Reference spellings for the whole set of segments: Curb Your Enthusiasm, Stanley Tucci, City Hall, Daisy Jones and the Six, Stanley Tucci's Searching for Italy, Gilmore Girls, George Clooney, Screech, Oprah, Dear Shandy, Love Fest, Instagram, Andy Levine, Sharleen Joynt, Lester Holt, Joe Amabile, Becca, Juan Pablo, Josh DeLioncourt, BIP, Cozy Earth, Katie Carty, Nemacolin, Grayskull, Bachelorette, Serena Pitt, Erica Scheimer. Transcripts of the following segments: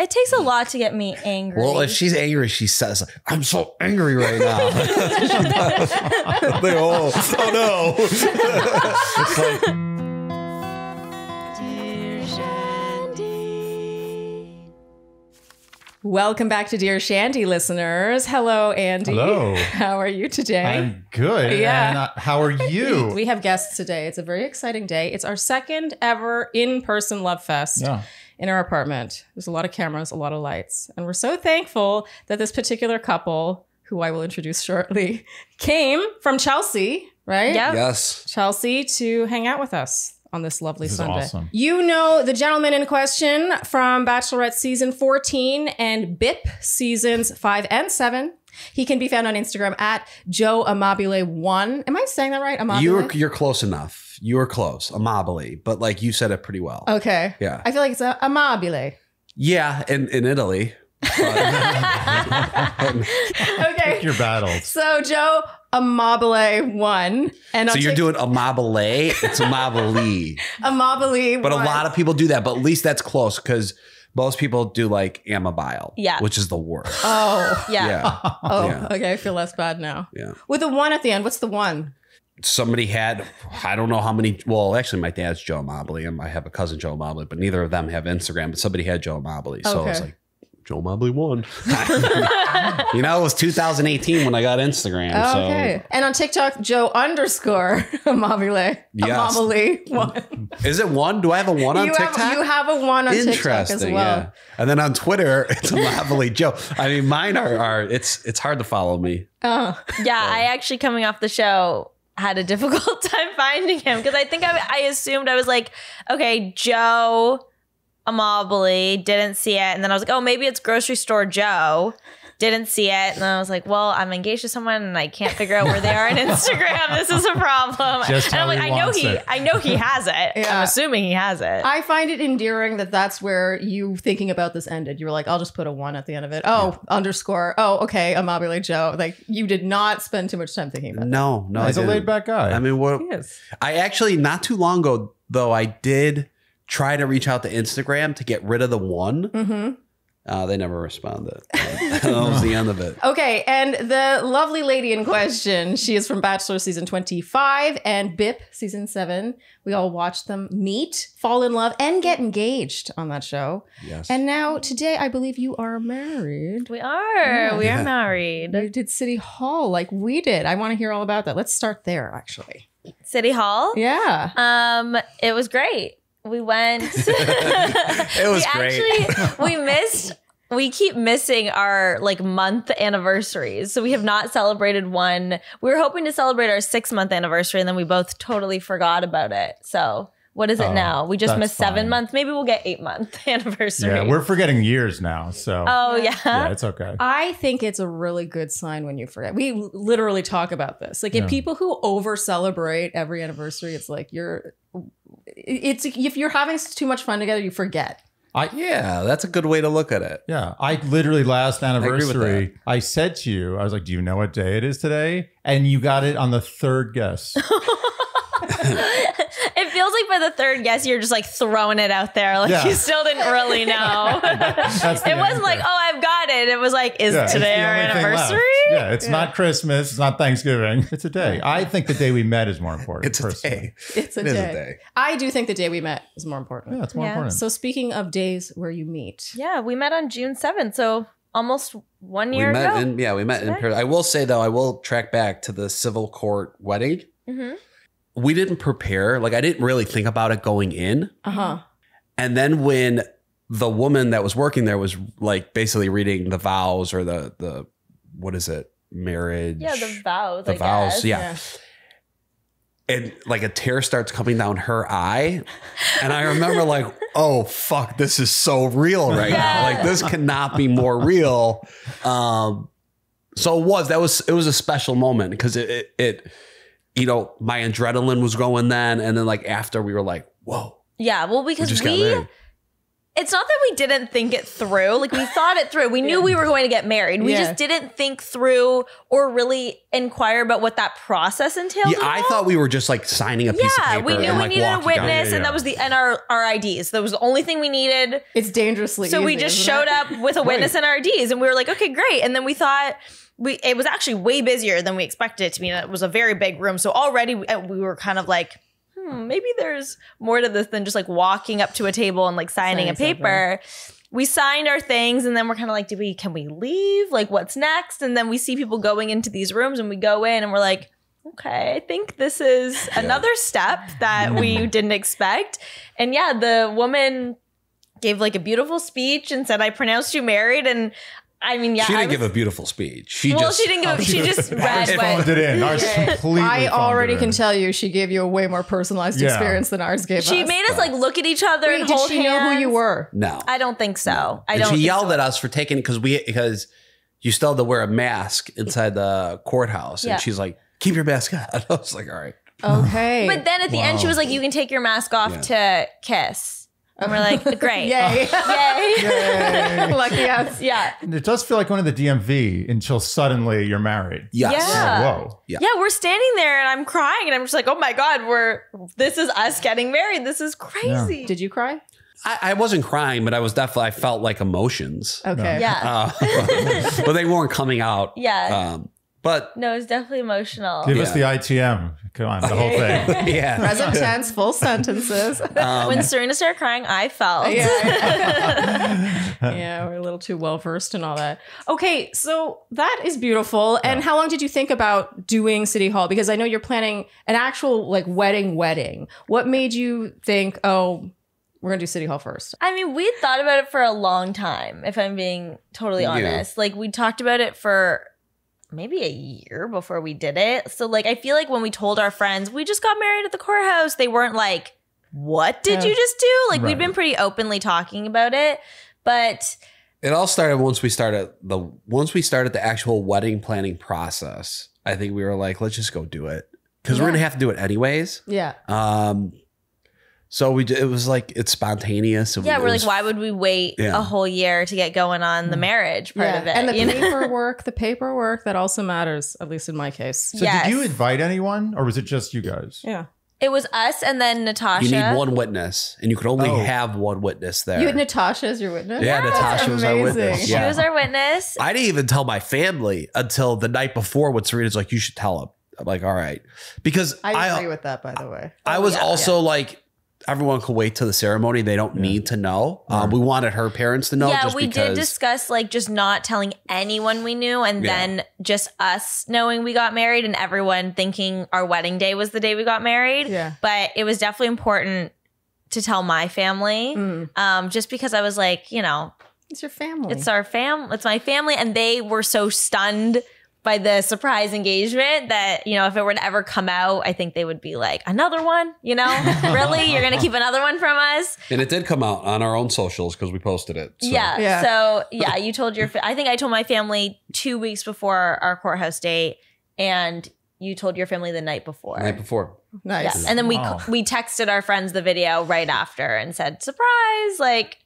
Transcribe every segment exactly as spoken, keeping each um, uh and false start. It takes a lot to get me angry. Well, if she's angry, she says, I'm so angry right now. They all, oh no. It's like, Dear Shandy. Welcome back to Dear Shandy, listeners. Hello, Andy. Hello. How are you today? I'm good. Yeah. And, uh, how are you? We have guests today. It's a very exciting day. It's our second ever in-person Love Fest. Yeah. In our apartment. There's a lot of cameras, a lot of lights. And we're so thankful that this particular couple, who I will introduce shortly, came from Chelsea, right? Yep. Yes. Chelsea to hang out with us on this lovely this Sunday. Is awesome. You know the gentleman in question from Bachelorette season fourteen and B I P seasons five and seven. He can be found on Instagram at Joe Amabile one. Am I saying that right? Amabile? You're, you're close enough. You were close. Amabile. But like you said it pretty well. Okay. Yeah. I feel like it's a Amabile. Yeah. In, in Italy. Okay. Pick your battles. So Joe Amabile one. And I'll so you're doing Amabile. It's Amabile. Amabile But one. A lot of people do that. But at least that's close because most people do like Amabile, yeah, which is the worst. Oh, yeah. yeah. Oh, yeah. Okay. I feel less bad now. Yeah. With a one at the end, what's the one? Somebody had, I don't know how many. Well, actually, my dad's Joe Amabile, and I have a cousin Joe Amabile, but neither of them have Instagram. But somebody had Joe Amabile, so okay. I was like, Joe Amabile won. You know, it was two thousand eighteen when I got Instagram. Oh, so. Okay. And on TikTok, Joe underscore Amabile. Yes. Amabile one. Is it one? Do I have a one on you TikTok? Have, you have a one on TikTok as well. Yeah. And then on Twitter, it's Amabile Joe. I mean, mine are, are it's it's hard to follow me. Oh. Yeah, so. I actually, coming off the show, had a difficult time finding him because I think I, I assumed I was like, okay, Joe Amabile, didn't see it. And then I was like, oh, maybe it's grocery store Joe. Didn't see it. And then I was like, well, I'm engaged to someone and I can't figure out where they are on Instagram. This is a problem. Just and I'm like, I know he, it. I know he has it. Yeah. I'm assuming he has it. I find it endearing that that's where you thinking about this ended. You were like, I'll just put a one at the end of it. Oh, yeah. Underscore. Oh, okay. Amabile Joe. Like you did not spend too much time thinking about it. No, no. He's a laid back guy. I mean, what? He is. I actually, not too long ago though, I did try to reach out to Instagram to get rid of the one. Mm-hmm. Uh, they never responded. That was the end of it. Okay, and the lovely lady in question, she is from Bachelor season twenty-five and B I P season seven. We all watched them meet, fall in love, and get engaged on that show. Yes. And now today, I believe you are married. We are. Oh, we yeah. are married. You did City Hall like we did. I want to hear all about that. Let's start there, actually. City Hall? Yeah. Um, it was great. We went. It was we great. Actually, we missed. We keep missing our like month anniversaries, so we have not celebrated one. We were hoping to celebrate our six month anniversary, and then we both totally forgot about it. So what is it oh, now? We just missed seven fine. months. Maybe we'll get eight month anniversary. Yeah, we're forgetting years now. So oh yeah, yeah, it's okay. I think it's a really good sign when you forget. We literally talk about this. Like if yeah. people who over celebrate every anniversary, it's like you're. It's if you're having too much fun together, you forget. I yeah, that's a good way to look at it. Yeah, I literally last anniversary, I, I said to you, I was like, "Do you know what day it is today?" And you got it on the third guess. It feels like by the third guess, you're just like throwing it out there, like yeah. you still didn't really know. It wasn't like, "Oh, I've got it." It was like, "Is yeah, today our anniversary?" Yeah, it's yeah. not Christmas. It's not Thanksgiving. It's a day. I think the day we met is more important. It's personally. a day. It's a, it day. Is a day. I do think the day we met is more important. Yeah, it's more yeah. important. So speaking of days where you meet. Yeah, we met on June seventh. So almost one year we met ago. In, yeah, we met today. in Paradise. I will say, though, I will track back to the civil court wedding. Mm-hmm. We didn't prepare. Like, I didn't really think about it going in. Uh-huh. And then when the woman that was working there was, like, basically reading the vows or the... the what is it? Marriage. Yeah, the vows. The I vows. Guess. Yeah. yeah. And like a tear starts coming down her eye. And I remember like, oh, fuck, this is so real right yeah. now. Like this cannot be more real. Um, so it was, that was, it was a special moment because it, it, it, you know, my adrenaline was going then. And then like after we were like, whoa. Yeah. Well, because we, we it's not that we didn't think it through. Like, we thought it through. We knew yeah. we were going to get married. We yeah. just didn't think through or really inquire about what that process entailed. Yeah, I thought we were just like signing a yeah, piece of paper. We knew and, we like, needed a witness, yeah, yeah. and that was the and our, our I Ds. That was the only thing we needed. It's dangerously so easy, we just showed it? up with a witness right. and our I Ds, and we were like, okay, great. And then we thought we it was actually way busier than we expected it to be. It was a very big room, so already we, we were kind of like, maybe there's more to this than just like walking up to a table and like signing Sign a paper. Something. We signed our things, and then we're kind of like, do we, can we leave? Like, what's next? And then we see people going into these rooms, and we go in and we're like, okay, I think this is yeah. another step that we didn't expect. And yeah, the woman gave like a beautiful speech and said, I pronounced you married. And I mean, yeah. She didn't was, give a beautiful speech. She well, just, she didn't give. She just read. Phoned it in. Ours completely. I already can in. tell you, she gave you a way more personalized yeah. experience than ours gave. She us. She made us like look at each other Wait, and hold hands. Did she know who you were? No, I don't think so. No. I don't. And she yelled so. at us for taking because we because you still had to wear a mask inside the courthouse, yeah. and she's like, "Keep your mask on." I was like, "All right, okay." But then at the wow. end, she was like, "You can take your mask off yeah. to kiss." And we're like, great. Yay. Yay. Yay. Lucky us. Yeah. It does feel like going to the D M V until suddenly you're married. Yes. Yeah. Like, whoa. Yeah. yeah. We're standing there and I'm crying and I'm just like, oh my God, we're, this is us getting married. This is crazy. Yeah. Did you cry? I, I wasn't crying, but I was definitely, I felt like emotions. Okay. Yeah. Uh, but they weren't coming out. Yeah. Um, But no, it's definitely emotional. Give yeah. us the I T M. Come on, the whole thing. yeah. Present tense, full sentences. Um, when Serena started crying, I felt. Yeah. yeah, we're a little too well versed in all that. Okay, so that is beautiful. And yeah. how long did you think about doing City Hall? Because I know you're planning an actual like wedding wedding. What made you think, oh, we're gonna do City Hall first? I mean, we thought about it for a long time, if I'm being totally you. honest. Like, we talked about it for maybe a year before we did it. So like, I feel like when we told our friends, we just got married at the courthouse, they weren't like, what did yeah. you just do? Like right. we'd been pretty openly talking about it, but it all started once we started the, once we started the actual wedding planning process. I think we were like, let's just go do it. Cause yeah. we're gonna have to do it anyways. Yeah. Um, So we it was like, it's spontaneous. And yeah, we, we're was, like, why would we wait yeah. a whole year to get going on the marriage part yeah. of it? And the paperwork, the paperwork, that also matters, at least in my case. So yes. did you invite anyone or was it just you guys? Yeah. It was us and then Natasha. You need one witness and you could only oh. have one witness there. You had Natasha as your witness? Yeah, yeah Natasha was our witness. Yeah. She was our witness. I didn't even tell my family until the night before when Serena's like, you should tell them. I'm like, all right. Because I agree I, with that, by the way. I, I was yeah, also yeah. like, everyone could wait to the ceremony. They don't yeah. need to know. Right. Um, we wanted her parents to know. Yeah, just we because. did discuss like just not telling anyone we knew, and yeah. then just us knowing we got married, and everyone thinking our wedding day was the day we got married. Yeah, but it was definitely important to tell my family, mm. um, just because I was like, you know, it's your family. It's our fam. It's my family, and they were so stunned by the surprise engagement that, you know, if it were to ever come out, I think they would be like, another one, you know, really, you're going to keep another one from us. And it did come out on our own socials because we posted it. So. Yeah, yeah. So yeah, you told your, I think I told my family two weeks before our courthouse date, and you told your family the night before. Night before. Nice. Yeah. And then we, wow. we texted our friends the video right after and said, surprise, like,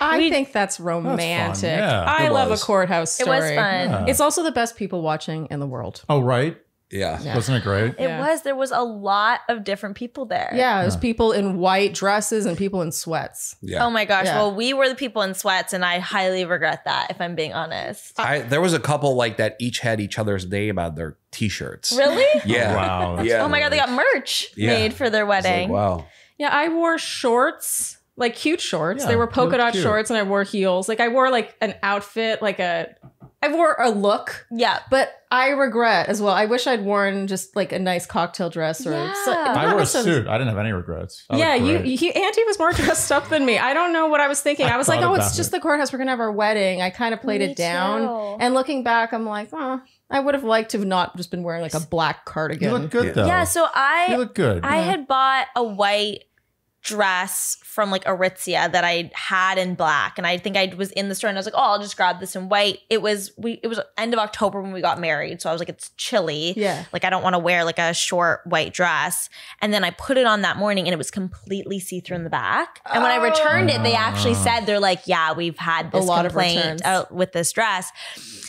I we, think that's romantic. That's yeah. I love a courthouse story. It was fun. Yeah. It's also the best people watching in the world. Oh, right? Yeah. yeah. Wasn't it great? It yeah. was. There was a lot of different people there. Yeah. There's yeah. people in white dresses and people in sweats. Yeah. Oh, my gosh. Yeah. Well, we were the people in sweats, and I highly regret that, if I'm being honest. I, there was a couple like that each had each other's name on their T-shirts. Really? yeah. Wow. Yeah. Oh, my God. They got merch yeah. made for their wedding. Like, wow. Yeah. I wore shorts. Like cute shorts. Yeah, they were polka dot cute. shorts, and I wore heels. Like I wore like an outfit, like a, I wore a look. Yeah. But I regret as well. I wish I'd worn just like a nice cocktail dress or. Yeah. So, I wore a some, suit. I didn't have any regrets. I yeah. You, you, Auntie was more dressed up than me. I don't know what I was thinking. I, I was like, oh, it's it. just the courthouse. We're going to have our wedding. I kind of played me it down. Too. And looking back, I'm like, oh. I would have liked to have not just been wearing like a black cardigan. You look good though. Yeah. So I. You look good. I yeah. had bought a white dress from like Aritzia that I had in black. And I think I was in the store and I was like, oh, I'll just grab this in white. It was, we, it was end of October when we got married. So I was like, it's chilly. Yeah. Like, I don't want to wear like a short white dress. And then I put it on that morning and it was completely see-through in the back. And oh. when I returned it, they actually said, they're like, yeah, we've had this a lot complaint of out with this dress.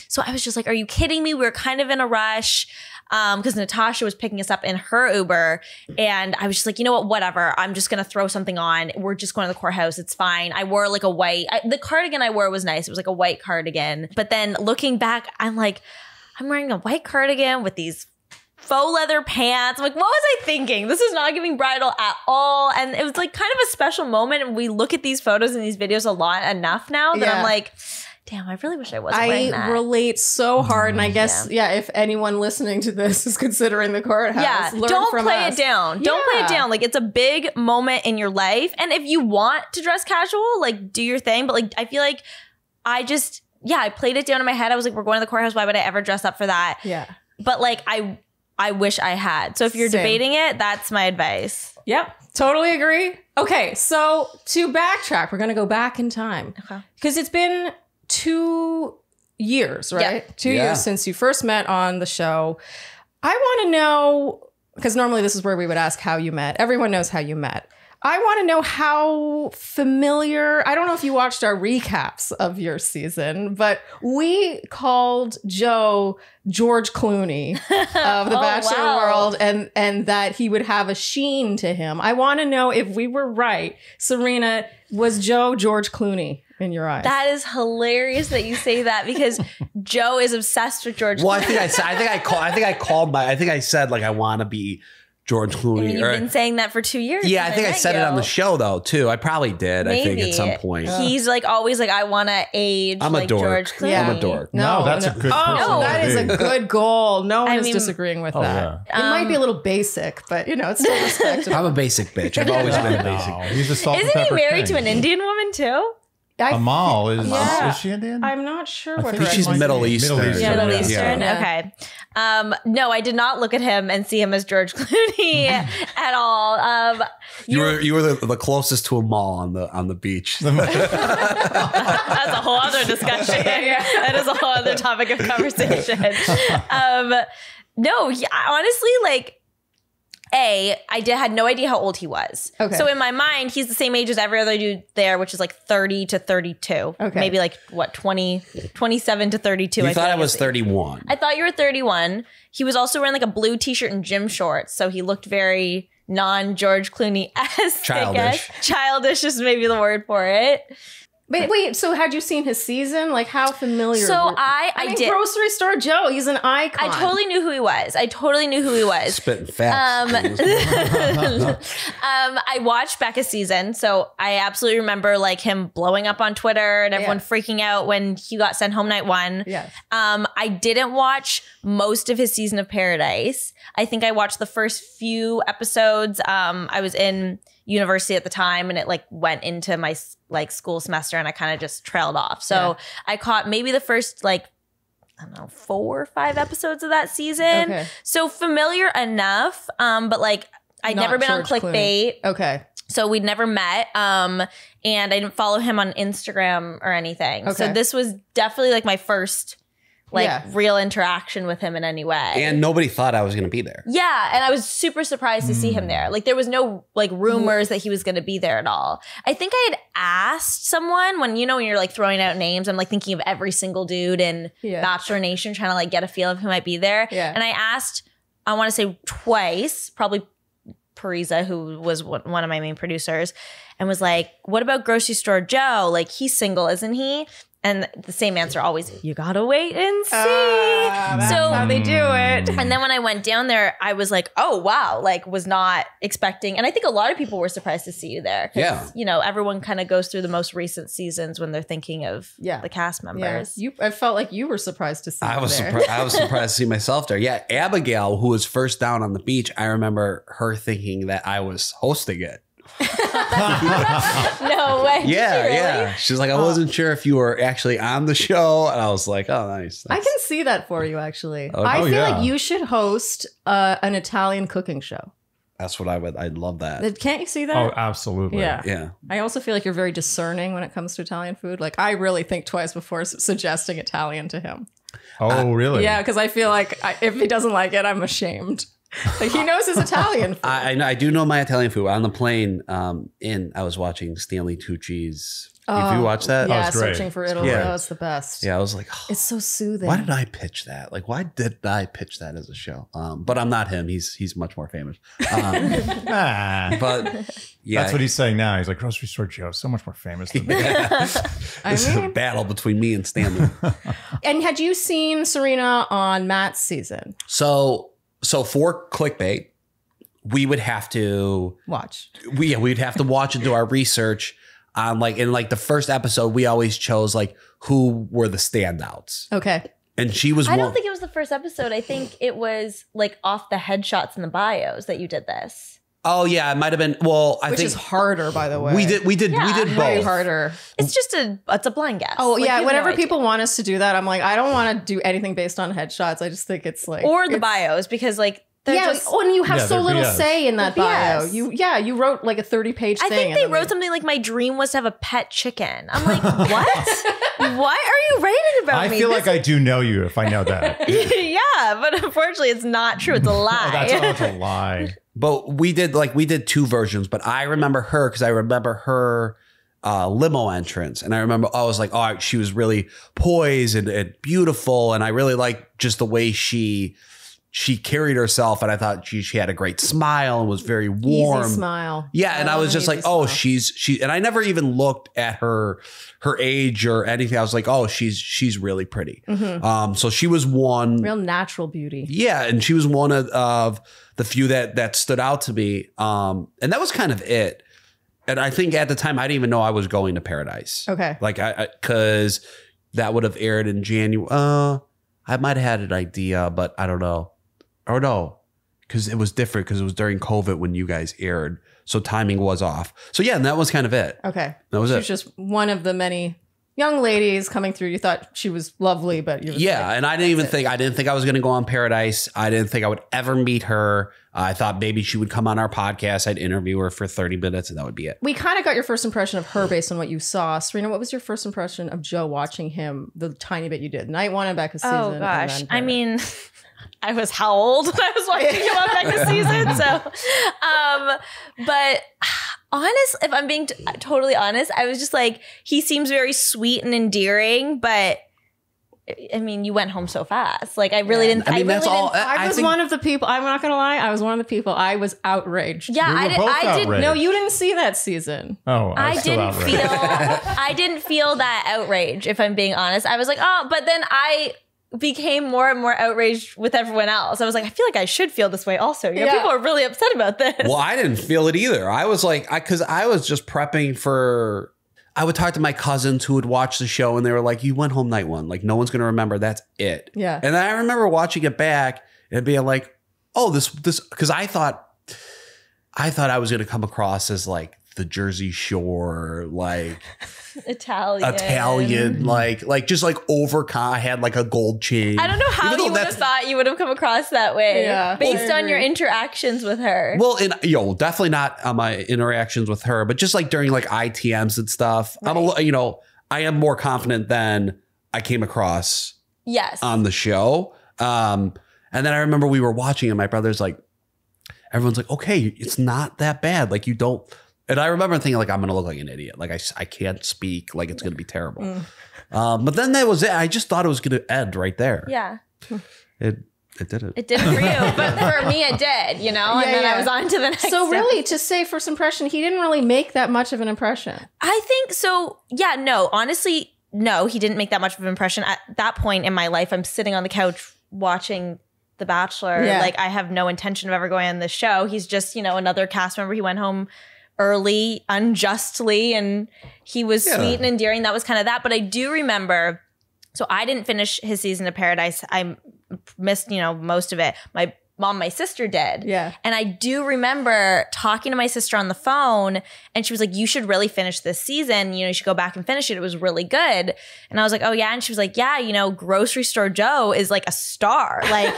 So I was just like, are you kidding me? We were kind of in a rush. Um, because Natasha was picking us up in her Uber and I was just like, you know what, whatever. I'm just going to throw something on. We're just going to the courthouse. It's fine. I wore like a white, I, the cardigan I wore was nice. It was like a white cardigan. But then looking back, I'm like, I'm wearing a white cardigan with these faux leather pants. I'm like, what was I thinking? This is not giving bridal at all. And it was like kind of a special moment. And we look at these photos and these videos a lot enough now that yeah. I'm like, damn, I really wish I wasn't wearing that. I relate so hard. And I guess, yeah. yeah, if anyone listening to this is considering the courthouse, yeah, learn don't from play us. it down. Don't yeah. play it down. Like, it's a big moment in your life. And if you want to dress casual, like, do your thing. But like, I feel like I just, yeah, I played it down in my head. I was like, we're going to the courthouse. Why would I ever dress up for that? Yeah. But like, I, I wish I had. So if you're Same. debating it, that's my advice. Yep. Totally agree. Okay. So to backtrack, we're going to go back in time. Okay. Because it's been two years, right? Yeah. Two yeah. years since you first met on the show. I want to know, because normally this is where we would ask how you met. Everyone knows how you met. I want to know how familiar, I don't know if you watched our recaps of your season, but we called Joe George Clooney of the oh, Bachelor wow. world, and, and that he would have a sheen to him. I want to know if we were right. Serena, was Joe George Clooney in your eyes? That is hilarious that you say that, because Joe is obsessed with George Clooney. Well, I think I said, I think I called, I think I called my, I think I said like, I want to be George Clooney. I mean, you've or, been saying that for two years. Yeah, I think I, I said you. it on the show though too. I probably did. Maybe. I think at some point. Yeah. He's like always like, I want to age. I'm like a dork. George Clooney. Yeah. I'm a dork. No, no that's no. a good. Oh, no. that is a good goal. No one I is mean, disagreeing with oh, that. Yeah. It um, might be a little basic, but you know, it's still respectable. I'm a basic bitch. I've always been a basic. No, he's a salt Isn't and he married king. to an Indian woman too? I Amal is, yeah. is she Indian? I'm not sure. I what think she's Middle Eastern. Middle Eastern. Middle Eastern. Yeah. Okay. Um, no, I did not look at him and see him as George Clooney at all. Um, you, you were you were the, the closest to Amal on the on the beach. That's a whole other discussion. That is a whole other topic of conversation. Um, no, yeah, honestly, like. A, I did, had no idea how old he was. Okay. So in my mind, he's the same age as every other dude there, which is like thirty to thirty-two. Okay. Maybe like, what, twenty, twenty-seven to thirty-two. You I thought I was thirty-one. I thought you were thirty-one. He was also wearing like a blue t-shirt and gym shorts. So he looked very non-George Clooney-esque. Childish. Childish is maybe the word for it. Wait, wait, so had you seen his season? Like, how familiar? So were, I, I, I mean, did. Grocery Store Joe, he's an icon. I totally knew who he was. I totally knew who he was. Spitting facts. Um, um, I watched Becca's season, so I absolutely remember like him blowing up on Twitter and everyone yeah. freaking out when he got sent home night one. Yes. Um, I didn't watch most of his season of Paradise. I think I watched the first few episodes. Um, I was in university at the time and it like went into my like school semester and I kind of just trailed off. So yeah. I caught maybe the first like, I don't know, four or five episodes of that season. Okay. So familiar enough. Um, but like I'd Not never been George on Clickbait. Clooney. Okay. So we'd never met. Um, and I didn't follow him on Instagram or anything. Okay. So this was definitely like my first like yeah. real interaction with him in any way. And nobody thought I was going to be there. Yeah. And I was super surprised to mm. see him there. Like there was no like rumors that he was going to be there at all. I think I had asked someone when, you know, when you're like throwing out names, I'm like thinking of every single dude in yeah. Bachelor Nation trying to like get a feel of who might be there. Yeah. And I asked, I want to say twice, probably Parisa, who was one of my main producers, and was like, what about Grocery Store Joe? Like he's single, isn't he? And the same answer always, you gotta wait and see. Uh, that's so, how they do it. And then when I went down there, I was like, oh, wow. Like, was not expecting. And I think a lot of people were surprised to see you there. Yeah. You know, everyone kind of goes through the most recent seasons when they're thinking of yeah. the cast members. Yeah. You, I felt like you were surprised to see I was there. Surpri I was surprised to see myself there. Yeah, Abigail, who was first down on the beach, I remember her thinking that I was hosting it. No way. Yeah, really? Yeah. She's like, I wasn't oh. sure if you were actually on the show. And I was like, oh, nice. That's I can see that for you, actually. Oh, I oh, feel yeah. like you should host uh, an Italian cooking show. That's what I would. I love that. Can't you see that? Oh, absolutely. Yeah. Yeah. I also feel like you're very discerning when it comes to Italian food. Like, I really think twice before suggesting Italian to him. Oh, uh, really? Yeah, because I feel like I, if he doesn't like it, I'm ashamed. Like, he knows his Italian food. I, I, know, I do know my Italian food. On the plane um, in, I was watching Stanley Tucci's. Oh, if you watch that? Yeah, that Searching for Italy. Yeah. That was the best. Yeah, I was like, oh, it's so soothing. Why did I pitch that? Like, why did I pitch that as a show? Um, but I'm not him. He's he's much more famous. Um, ah, but yeah, that's what he's saying now. He's like, grocery store Joe, so much more famous than me. This is a battle between me and Stanley. And had you seen Serena on Matt's season? So so for Clickbait, we would have to watch. We yeah, we'd have to watch and do our research. Um, like in like the first episode, we always chose like who were the standouts. Okay. And she was I one. Don't think it was the first episode. I think it was like off the headshots and the bios that you did this. Oh yeah, it might have been. Well, I Which think is harder, by the way. We did, we did, yeah, we did both. Way harder. It's just a, it's a blind guess. Oh like, yeah, whenever no people want us to do that, I'm like, I don't want to do anything based on headshots. I just think it's like or the bios because like. They're yeah, just, oh, and you have yeah, so little B S. Say in that well, bio. You, yeah, you wrote like a thirty-page thing. I think they wrote they... something like, my dream was to have a pet chicken. I'm like, what? Why are you writing about I me? I feel this like is... I do know you if I know that. Yeah, but unfortunately, it's not true. It's a lie. Oh, that's, oh, that's a lie. But we did like we did two versions, but I remember her because I remember her uh, limo entrance. And I remember I was like, oh, she was really poised and, and beautiful. And I really liked just the way she... She carried herself, and I thought she she had a great smile and was very warm. Easy smile. Yeah, and oh, I was just like, oh, smile. she's she. And I never even looked at her her age or anything. I was like, oh, she's she's really pretty. Mm-hmm. Um, so she was one real natural beauty. Yeah, and she was one of, of the few that that stood out to me. Um, and that was kind of it. And I think at the time I didn't even know I was going to Paradise. Okay, like I because that would have aired in January. Uh, I might have had an idea, but I don't know. Or no, because it was different because it was during COVID when you guys aired. So timing was off. So yeah, and that was kind of it. Okay. That was she it. She was just one of the many young ladies coming through. You thought she was lovely, but you were Yeah, like, and I didn't even it. think, I didn't think I was going to go on Paradise. I didn't think I would ever meet her. I thought maybe she would come on our podcast. I'd interview her for thirty minutes and that would be it. We kind of got your first impression of her based on what you saw. Serena, what was your first impression of Joe watching him, the tiny bit you did? Night one and Becca's season. Oh gosh, I mean... I was how old when I was watching him on Becca's season. So, um, but honest, if I'm being t totally honest, I was just like, he seems very sweet and endearing, but I mean, you went home so fast. Like I really yeah. didn't. I mean, I really that's all. I, I was one of the people. I'm not gonna lie. I was one of the people. I was outraged. Yeah, we I, did, I did. No, you didn't see that season. Oh, I, I didn't outraged. feel. I didn't feel that outrage. If I'm being honest, I was like, oh, but then I. became more and more outraged with everyone else. I was like, I feel like I should feel this way also. You know, yeah. People are really upset about this. Well, I didn't feel it either. I was like, I because I was just prepping for, I would talk to my cousins who would watch the show and they were like, you went home night one. Like, no one's going to remember. That's it. Yeah. And I remember watching it back and being like, oh, this, this, because I thought, I thought I was going to come across as like the Jersey Shore, like, Italian, Italian, like, like just like overcon. I had like a gold chain. I don't know how you would have thought you would have come across that way, yeah, based on your interactions with her. Well, and yo, definitely not on my interactions with her, but just like during like I T Ms and stuff. Right. I'm a, you know, I am more confident than I came across. Yes, on the show. Um, and then I remember we were watching, and my brother's like, everyone's like, okay, it's not that bad. Like you don't. And I remember thinking, like, I'm going to look like an idiot. Like, I, I can't speak. Like, it's going to be terrible. Mm. Um, but then that was it. I just thought it was going to end right there. Yeah. It it didn't. It didn't for you. But for me, it did, you know? Yeah, and then yeah. I was on to the next So step. Really, to say first impression, he didn't really make that much of an impression. I think so. Yeah, no. Honestly, no, he didn't make that much of an impression. At that point in my life, I'm sitting on the couch watching The Bachelor. Yeah. Like, I have no intention of ever going on this show. He's just, you know, another cast member. He went home early, unjustly, and he was yeah. sweet and endearing. That was kind of that. But I do remember, so I didn't finish his season of Paradise. I missed, you know, most of it. My mom my sister did. Yeah. And I do remember talking to my sister on the phone, and she was like, you should really finish this season. You know, you should go back and finish it. It was really good. And I was like, oh yeah. And she was like, yeah, you know, Grocery Store Joe is like a star. Like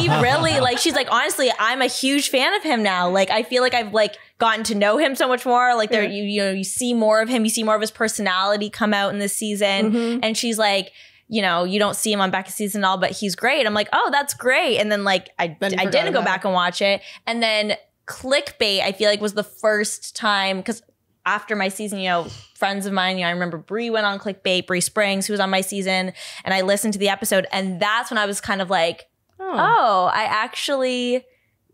he really, like, she's like, honestly, I'm a huge fan of him now. Like, I feel like I've like gotten to know him so much more. Like there, yeah. you, you know, you see more of him, you see more of his personality come out in this season. Mm-hmm. And she's like, you know, you don't see him on Becca's season at all, but he's great. I'm like, oh, that's great. And then like, I, then I didn't go back and watch it. And then Clickbait, I feel like, was the first time, because after my season, you know, friends of mine, you know, I remember Bree went on Clickbait, Bree Springs, who was on my season, and I listened to the episode. And that's when I was kind of like, oh, oh I actually,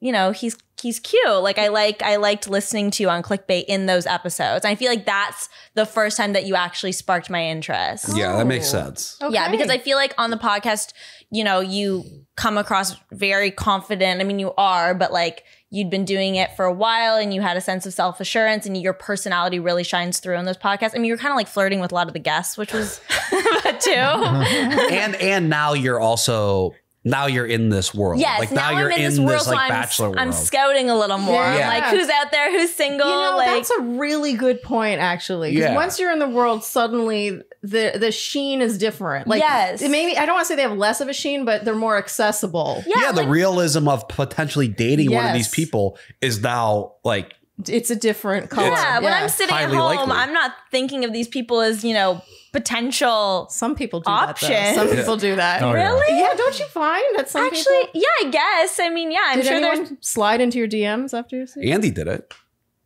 you know, he's he's cute. Like I like I liked listening to you on Clickbait in those episodes. And I feel like that's the first time that you actually sparked my interest. Oh. Yeah, that makes sense. Okay. Yeah, because I feel like on the podcast, you know, you come across very confident. I mean, you are, but like you'd been doing it for a while and you had a sense of self-assurance, and your personality really shines through in those podcasts. I mean, you're kind of like flirting with a lot of the guests, which was too. And and now you're also Now you're in this world. Yes, like, now, now you're I'm in this world, this, like, so I'm, Bachelor world. I'm scouting a little more. Yeah. I'm like, who's out there? Who's single? You know, like, that's a really good point, actually. Because yeah. once you're in the world, suddenly the the sheen is different. Like, yes. It maybe, I don't want to say they have less of a sheen, but they're more accessible. Yeah, yeah, like, the realism of potentially dating yes. one of these people is now, like, it's a different color. Yeah, yeah. When I'm sitting Highly at home, likely. I'm not thinking of these people as, you know, potential Some people do options. That, some yeah. people do that. Oh, really? Yeah. yeah, don't you find that some Actually, people? Actually, yeah, I guess. I mean, yeah, I'm did sure there's... slide into your D Ms after you see Andy did it.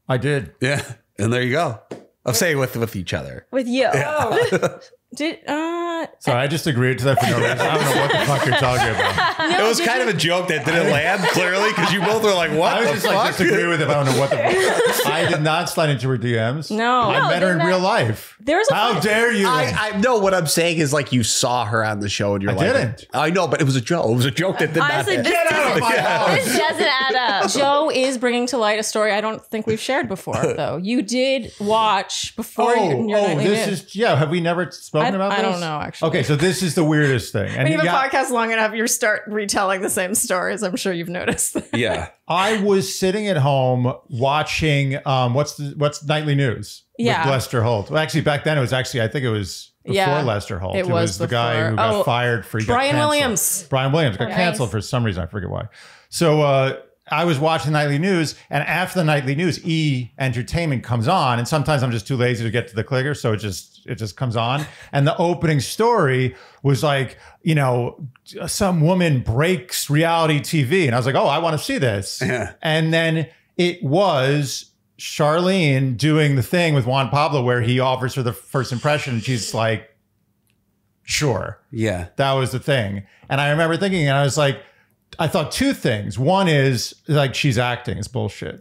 I did. Yeah, and there you go. I'm saying with, with each other. With you. Yeah. Oh. Did, uh, Sorry, I just agreed to that for no reason. I don't know what the fuck you're talking about. No, it was kind you? Of a joke that didn't land, clearly, because you both were like, what I was the just fuck? Like, disagree with him. I don't know what the fuck. I did not slide into her D Ms. No. I no, met her in not. Real life. There's a How point. Dare you? I, I No, what I'm saying is, like, you saw her on the show and you're I like, I didn't. I know, but it was a joke. It was a joke that did Honestly, not this Get out of my house. This doesn't add up. Joe is bringing to light a story I don't think we've shared before, though. You did watch before oh, your Oh, this is, yeah, have we never spoken? I, about I don't know, actually. Okay, so this is the weirdest thing. And when you have got, a podcast long enough, you start retelling the same stories. I'm sure you've noticed that. Yeah. I was sitting at home watching um, what's the, what's Nightly News yeah. with Lester Holt. Well, actually, back then it was actually, I think it was before yeah, Lester Holt. It, it was, was the guy who got oh, fired for Brian Williams. Brian Williams got nice. Canceled for some reason. I forget why. So uh, I was watching Nightly News, and after the Nightly News, E! Entertainment comes on, and sometimes I'm just too lazy to get to the clicker, so it just... it just comes on. And the opening story was like, you know, some woman breaks reality T V. And I was like, oh, I want to see this. Yeah. And then it was Sharleen doing the thing with Juan Pablo where he offers her the first impression. And she's like, sure. Yeah. That was the thing. And I remember thinking, and I was like, I thought two things. One is like, she's acting. It's bullshit.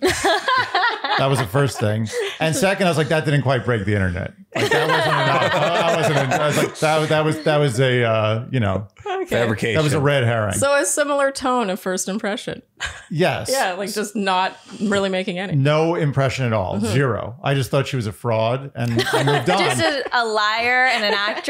That was the first thing. And second, I was like, that didn't quite break the internet. Like, that wasn't enough. That wasn't. I was like, that, that was that was a uh, you know okay. fabrication. That was a red herring. So a similar tone of first impression. Yes. Yeah, like just not really making any. No impression at all. Mm-hmm. Zero. I just thought she was a fraud, and I moved on. Just a, a liar and an actress.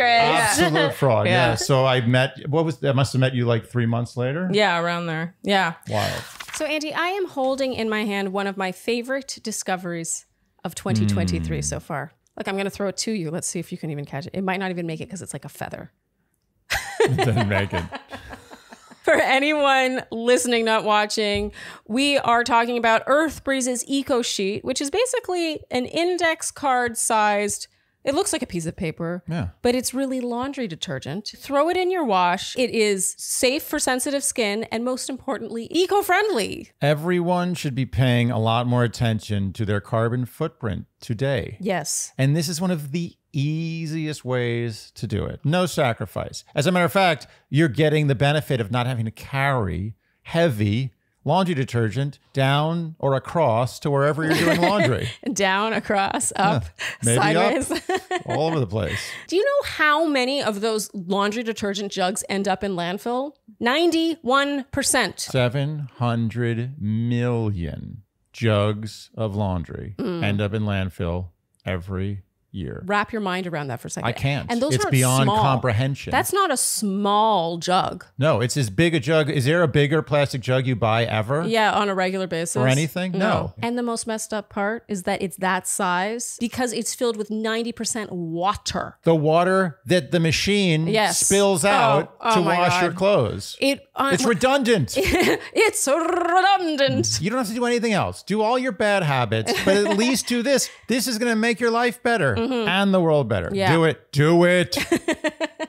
Absolute fraud. Yeah. yeah. So I met. What was? I must have met you like three months later. Yeah, around there. Yeah. Wild. So Andy, I am holding in my hand one of my favorite discoveries of twenty twenty-three mm. so far. Like, I'm going to throw it to you. Let's see if you can even catch it. It might not even make it because it's like a feather. It doesn't make it. For anyone listening, not watching, we are talking about Earth Breeze's Eco Sheet, which is basically an index card sized, it looks like a piece of paper, yeah. but it's really laundry detergent. Throw it in your wash. It is safe for sensitive skin and, most importantly, eco-friendly. Everyone should be paying a lot more attention to their carbon footprint today. Yes. And this is one of the easiest ways to do it. No sacrifice. As a matter of fact, you're getting the benefit of not having to carry heavy laundry detergent down or across to wherever you're doing laundry. Down, across, up, yeah, sideways. Up, all over the place. Do you know how many of those laundry detergent jugs end up in landfill? ninety-one percent. seven hundred million jugs of laundry mm. end up in landfill every year. Wrap your mind around that for a second. I can't. And those it's beyond small. comprehension. That's not a small jug. No, it's as big a jug. Is there a bigger plastic jug you buy ever? Yeah, on a regular basis. Or anything? No. no. And the most messed up part is that it's that size because it's filled with ninety percent water. The water that the machine yes. spills out oh, oh to wash God. your clothes. It, um, it's redundant. It's redundant. You don't have to do anything else. Do all your bad habits, but at least do this. This is going to make your life better mm-hmm. and the world better. Yeah. Do it. Do it.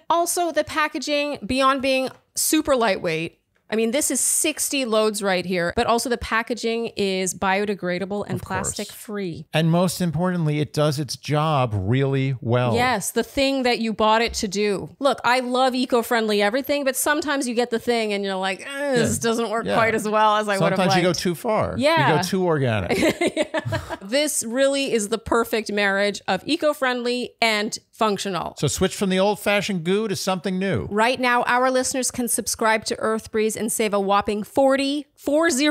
Also, the packaging, beyond being super lightweight, I mean, this is sixty loads right here, but also the packaging is biodegradable and plastic free. And most importantly, it does its job really well. Yes, the thing that you bought it to do. Look, I love eco-friendly everything, but sometimes you get the thing and you're like, eh, this yeah. doesn't work yeah. quite as well as I would have liked. Sometimes you go too far. Yeah. You go too organic. yeah. This really is the perfect marriage of eco-friendly and functional. So switch from the old-fashioned goo to something new. Right now, our listeners can subscribe to Earth Breeze and save a whopping forty, forty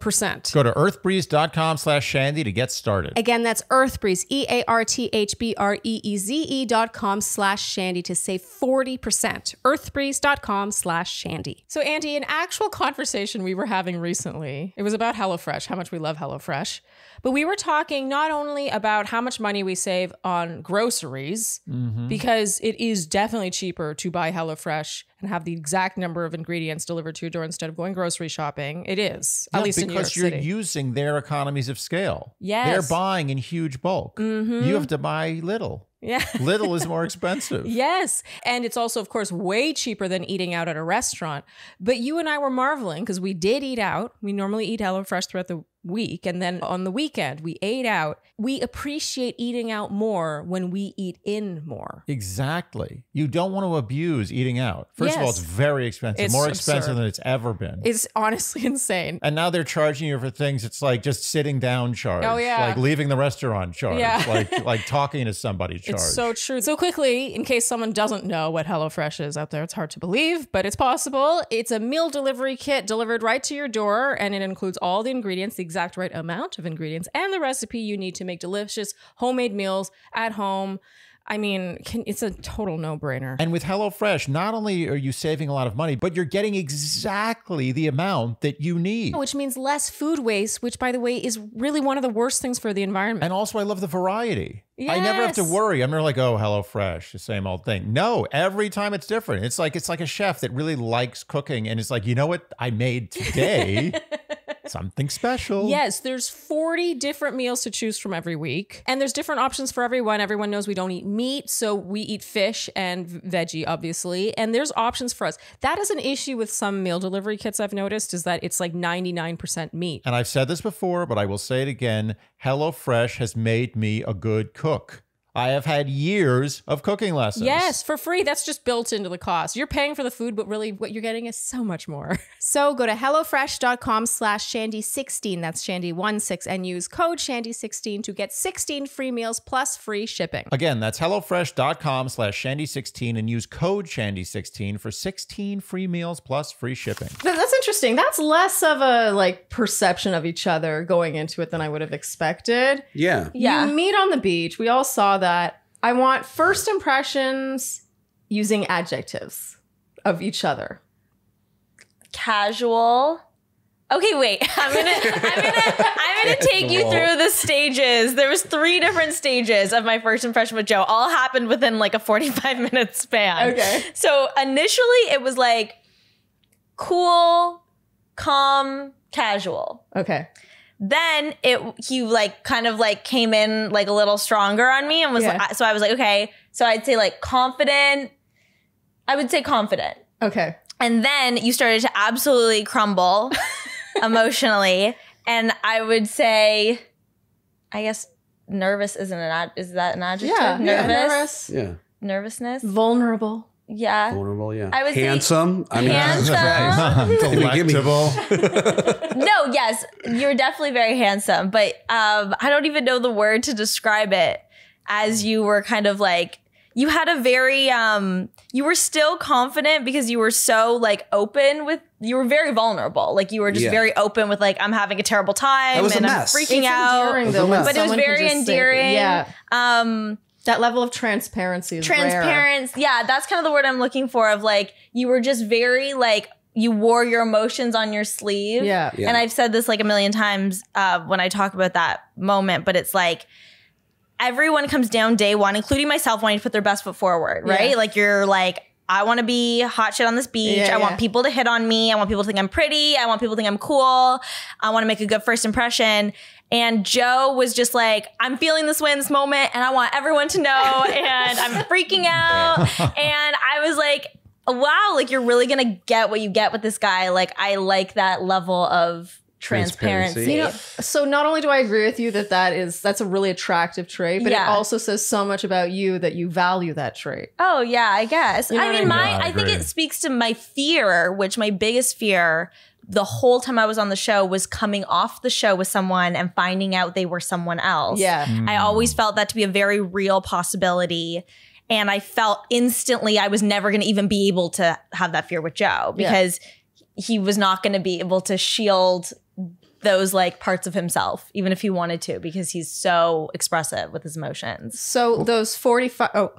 percent. Go to earth breeze dot com slash shandy to get started. Again, that's Earthbreeze, E A R T H B R E E Z E dot com slash shandy to save forty percent. earthbreeze dot com slash shandy. So Andy, an actual conversation we were having recently, it was about HelloFresh, how much we love HelloFresh. But we were talking not only about how much money we save on groceries, mm-hmm. because it is definitely cheaper to buy HelloFresh and have the exact number of ingredients delivered to your door instead of going grocery shopping. It is, yeah, at least in New York City. Because you're using their economies of scale. Yes. They're buying in huge bulk. Mm-hmm. You have to buy little. Yeah. Little is more expensive. Yes. And it's also, of course, way cheaper than eating out at a restaurant. But you and I were marveling because we did eat out. We normally eat HelloFresh throughout the week. And then on the weekend, we ate out. We appreciate eating out more when we eat in more. Exactly. You don't want to abuse eating out. First yes. of all, it's very expensive. It's more expensive absurd. than it's ever been. It's honestly insane. And now they're charging you for things. It's like just sitting down charge. Oh, yeah. Like leaving the restaurant charge. Yeah. Like, like talking to somebody charge. It's so true. So quickly, in case someone doesn't know what HelloFresh is out there, it's hard to believe, but it's possible. It's a meal delivery kit delivered right to your door, and it includes all the ingredients, the exact right amount of ingredients, and the recipe you need to make delicious homemade meals at home. I mean, can, it's a total no-brainer. And with HelloFresh, not only are you saving a lot of money, but you're getting exactly the amount that you need. Which means less food waste, which, by the way, is really one of the worst things for the environment. And also, I love the variety. Yes. I never have to worry. I'm never like, oh, HelloFresh, the same old thing. No, every time it's different. It's like it's like a chef that really likes cooking, and it's like, you know what I made today? Something special. Yes, there's forty different meals to choose from every week. And there's different options for everyone. Everyone knows we don't eat meat, so we eat fish and veggie, obviously. And there's options for us. That is an issue with some meal delivery kits I've noticed, is that it's like ninety-nine percent meat. And I've said this before, but I will say it again. HelloFresh has made me a good cook. I have had years of cooking lessons. Yes, for free. That's just built into the cost. You're paying for the food, but really what you're getting is so much more. So go to hello fresh dot com slash shandy sixteen. That's shandy one six, and use code shandy sixteen to get sixteen free meals plus free shipping. Again, that's hello fresh dot com slash shandy sixteen and use code shandy sixteen for sixteen free meals plus free shipping. That's interesting. That's less of a like perception of each other going into it than I would have expected. Yeah. Yeah. You meet on the beach. We all saw that. That I want first impressions using adjectives of each other. Casual. Okay, wait. I'm gonna, I'm gonna, I'm gonna take you through the stages. There was three different stages of my first impression with Joe. All happened within like a forty-five minute span. Okay. So initially, it was like cool, calm, casual. Okay. Then it he like kind of like came in like a little stronger on me and was yeah. like, so I was like, okay, so I'd say like confident. I would say confident. Okay. And then you started to absolutely crumble emotionally, and I would say, I guess nervous isn't an ad is that an adjective? Yeah, nervous. Yeah. Nervousness. Vulnerable. Yeah. Vulnerable, yeah. I would handsome. Say, I mean, handsome. No, yes. You're definitely very handsome, but um, I don't even know the word to describe it, as you were kind of like, you had a very, um, you were still confident because you were so like open with, you were very vulnerable. Like you were just yeah. very open with like, I'm having a terrible time and I'm freaking out. But it was very endearing. Yeah. Um, That level of transparency is Transparency, rare. Yeah, that's kind of the word I'm looking for, of like, you were just very like, you wore your emotions on your sleeve. Yeah. yeah. And I've said this like a million times uh, when I talk about that moment, but it's like, everyone comes down day one, including myself, wanting to put their best foot forward, right? Yeah. Like you're like, I want to be hot shit on this beach. Yeah, I yeah. want people to hit on me. I want people to think I'm pretty. I want people to think I'm cool. I want to make a good first impression. And Joe was just like, I'm feeling this way in this moment and I want everyone to know and I'm freaking out. And I was like, wow, like you're really going to get what you get with this guy. Like I like that level of transparency. transparency. You know, so not only do I agree with you that that is, that's a really attractive trait, but yeah. it also says so much about you that you value that trait. Oh yeah, I guess. You know I mean, I mean? my, yeah, I, I think it speaks to my fear, which my biggest fear the whole time I was on the show was coming off the show with someone and finding out they were someone else. Yeah. Mm. I always felt that to be a very real possibility. And I felt instantly I was never going to even be able to have that fear with Joe because yeah. he was not going to be able to shield those like parts of himself, even if he wanted to, because he's so expressive with his emotions. So those forty-five, oh.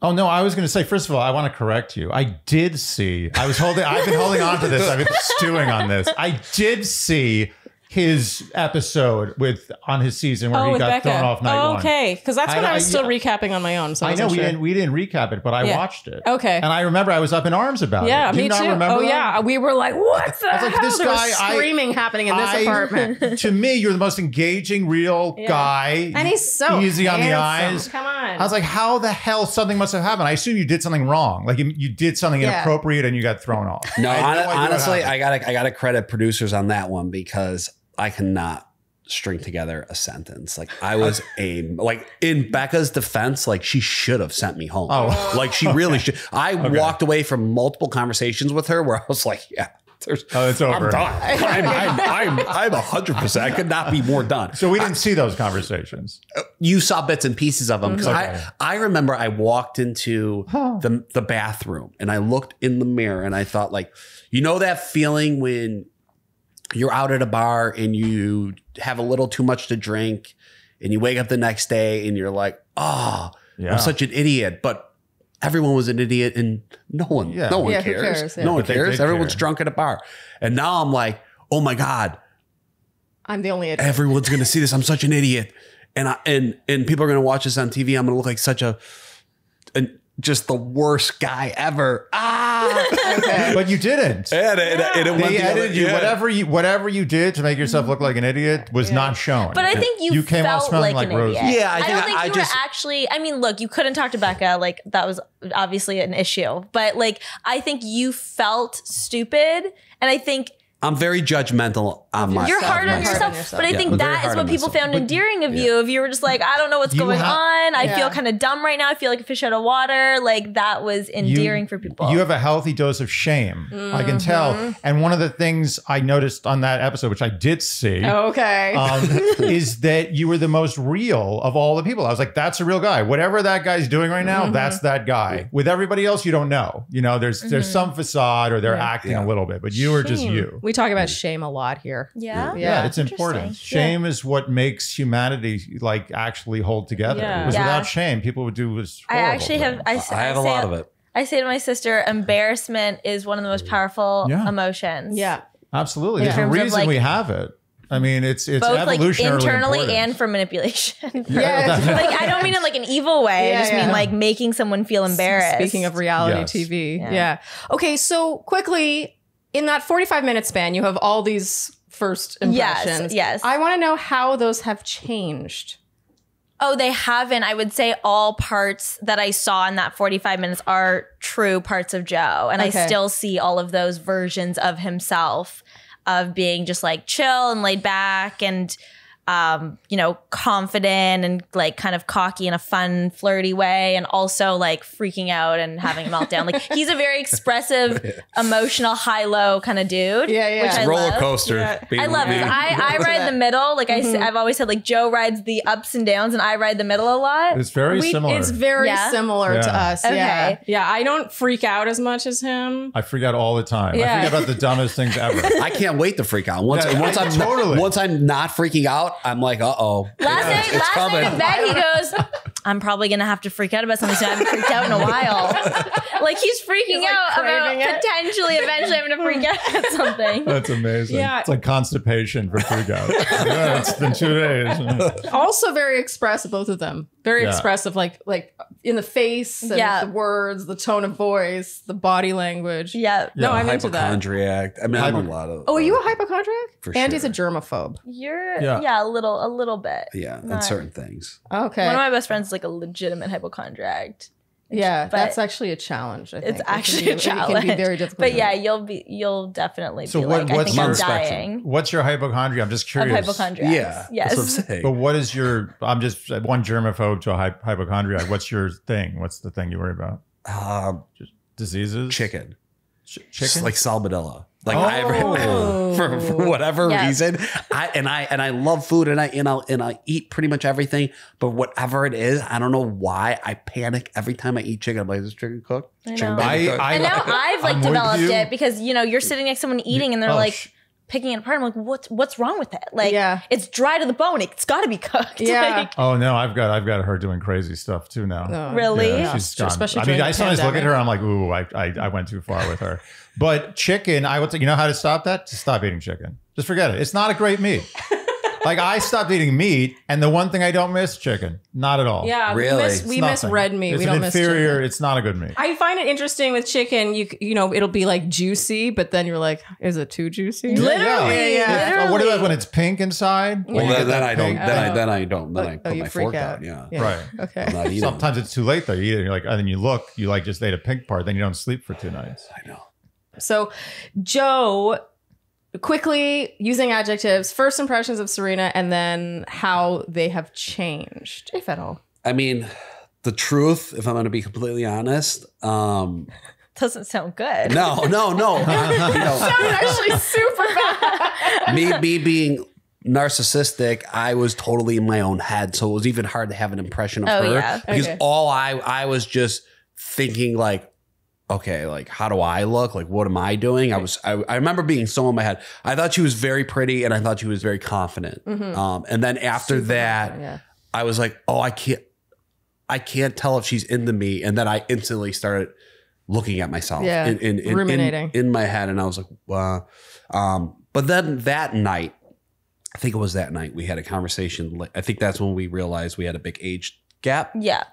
Oh, no, I was going to say, first of all, I want to correct you. I did see, I was holding, I've been holding on to this. I've been stewing on this. I did see his episode with on his season where oh, he got Becca. thrown off night oh, one. Okay, because that's when I, I was still I, recapping on my own. So I, I know we sure. didn't we didn't recap it, but I yeah. watched it. Okay, and I remember I was up in arms about yeah, it. Yeah, me not too. Remember oh that? yeah, we were like, what the I was like, hell? This there guy, was screaming I, happening in this I, apartment. To me, you're the most engaging, real yeah. guy, and he's so easy handsome. on the eyes. Come on, I was like, how the hell something must have happened? I assume you did something wrong, like you, you did something yeah. inappropriate, and you got thrown off. No, I no honestly, I gotta I gotta credit producers on that one because I cannot string together a sentence. Like I was a, like in Becca's defense, like she should have sent me home. Oh. Like she really okay. should. I okay. walked away from multiple conversations with her where I was like, yeah, there's, oh, it's over. I'm done. I'm, I'm, I'm, I'm one hundred percent. I could not be more done. So we didn't I, see those conversations. You saw bits and pieces of them. Because okay. I, I remember I walked into huh. the, the bathroom and I looked in the mirror and I thought like, you know that feeling when you're out at a bar and you have a little too much to drink and you wake up the next day and you're like, oh, yeah. I'm such an idiot. But everyone was an idiot and no one, yeah. no one yeah, cares. cares yeah. No one but cares. Everyone's care. drunk at a bar. And now I'm like, oh my God, I'm the only idiot. Everyone's going to see this. I'm such an idiot. And I, and, and people are going to watch this on T V. I'm going to look like such a, an, just the worst guy ever. Ah, okay. But you didn't. And it, yeah. it, it went they edited you. Yeah. Whatever you, whatever you did to make yourself look like an idiot was yeah. not shown. But I think you, you came felt out smelling like, like an roses. Idiot. Yeah, I, think I don't I, think I, you I just, were actually. I mean, look, you couldn't talk to Becca. Like that was obviously an issue. But like, I think you felt stupid, and I think. I'm very judgmental on myself. You're hard on yourself, but I think yeah. that is what people myself. found but, endearing of yeah. you. If you were just like, I don't know what's you going on. I yeah. feel kind of dumb right now. I feel like a fish out of water. Like that was endearing you, for people. You have a healthy dose of shame. Mm-hmm. I can tell. And one of the things I noticed on that episode, which I did see, okay, um, is that you were the most real of all the people. I was like, that's a real guy. Whatever that guy's doing right now, mm-hmm. that's that guy. With everybody else, you don't know. You know, there's mm-hmm. there's some facade or they're yeah. acting yeah. a little bit, but you were just you. We talk about shame a lot here. Yeah. Yeah, yeah it's important. Shame yeah. is what makes humanity like actually hold together. Yeah. Because yeah. without shame, people would do this horrible I actually things. have, I, I, I have I a lot of it. I say to my sister, embarrassment is one of the most powerful yeah. emotions. Yeah, absolutely. Yeah. There's a reason like, we have it. I mean, it's it's both like internally important. and for manipulation. Yeah, like I don't mean in like an evil way. Yeah, I just yeah. mean like making someone feel embarrassed. Speaking of reality yes. T V. Yeah. yeah. Okay, so quickly. In that forty-five minute span, you have all these first impressions. Yes, yes. I want to know how those have changed. Oh, they haven't. I would say all parts that I saw in that forty-five minutes are true parts of Joe. And okay. I still see all of those versions of himself of being just like chill and laid back and, um, you know, confident and like kind of cocky in a fun, flirty way. And also like freaking out and having a meltdown. Like he's a very expressive, yeah. emotional, high low kind of dude. Yeah, yeah. Which it's I roller love. coaster. Yeah. I love it. I, I ride the middle. Like I, mm-hmm. I've always said like Joe rides the ups and downs and I ride the middle a lot. It's very we, similar. It's very yeah. similar yeah. to us. Okay. Yeah. Yeah. I don't freak out as much as him. I freak out all the time. Yeah. I freak out about the dumbest things ever. I can't wait to freak out. Once, yeah, once, I'm, totally. once I'm not freaking out, I'm like, uh oh. Last night, last night in bed, he goes, I'm probably going to have to freak out about something. So I haven't freaked out in a while. Like he's freaking he's like out about it. Potentially, eventually I'm going to freak out about something. That's amazing. Yeah. It's like constipation for freak out. Yeah, it's been two days. Also very expressive, both of them. Very yeah. expressive, like like in the face, and yeah. the words, the tone of voice, the body language. Yeah. yeah. No, I'm into that. Hypochondriac. I mean, I'm a lot of. Oh, are you a hypochondriac? For Andy's sure. a germaphobe. You're, yeah. yeah, a little, a little bit. Yeah, on certain things. Okay. One of my best friends is like a legitimate hypochondriac. Yeah, but that's actually a challenge. I think. It's actually it be, a challenge. It can be very difficult. But yeah, you'll be, you'll definitely so be what, like, what's I think your, I'm dying. What's your hypochondria? I'm just curious. Of hypochondria. Yeah, yes. That's what I'm saying. But what is your? I'm just one germaphobe to a hy hypochondriac. What's your thing? What's the thing you worry about? Um, just diseases. Chicken. Ch chicken. Just like salmonella. Like oh. I for, for whatever yes. reason, I and I and I love food and I and I and I eat pretty much everything. But whatever it is, I don't know why I panic every time I eat chicken. I'm like, is this chicken cooked? Chicken I, cooked? I, I, and now I've like I'm developed it because you know you're sitting next to someone eating and they're oh, like picking it apart. I'm like, what's what's wrong with it? Like, yeah. it's dry to the bone. It's got to be cooked. Yeah. Like, oh no, I've got I've got her doing crazy stuff too now. Oh. Really? Yeah, yeah. She's gone. Especially I mean, I sometimes look at her. I'm like, ooh, I I, I went too far with her. But chicken, I would say, you know how to stop that? Just stop eating chicken. Just forget it. It's not a great meat. Like I stopped eating meat, and the one thing I don't miss, chicken. Not at all. Yeah, really, we miss, we miss red meat. It's we don't miss inferior. It's not a good meat. I find it interesting with chicken. You you know, it'll be like juicy, but then you're like, is it too juicy? Literally. Yeah. Yeah, yeah. Literally. Oh, what about when it's pink inside? Well, yeah. then, then, I pink? Then, I, then I don't. Then oh, I put oh, my fork out. out. Yeah. yeah. Right. Okay. Sometimes it's too late though. You eat it, and you're like, and then you look, you like just ate a pink part. Then you don't sleep for two nights. I know. So, Joe. Quickly using adjectives, first impressions of Serena and then how they have changed, if at all. I mean, the truth, if I'm going to be completely honest, um, doesn't sound good. No, no, no. It sounded actually super bad. me, me being narcissistic, I was totally in my own head. So it was even hard to have an impression of oh, her yeah. because okay. all I, I was just thinking like, okay, like, how do I look? Like, what am I doing? I was, I, I remember being so in my head. I thought she was very pretty and I thought she was very confident. Mm-hmm. um, and then after Super that, confident, yeah. I was like, oh, I can't, I can't tell if she's into me. And then I instantly started looking at myself yeah. in, in, in, Ruminating. in, in my head. And I was like, wow. Um, but then that night, I think it was that night we had a conversation. I think that's when we realized we had a big age gap. Yeah.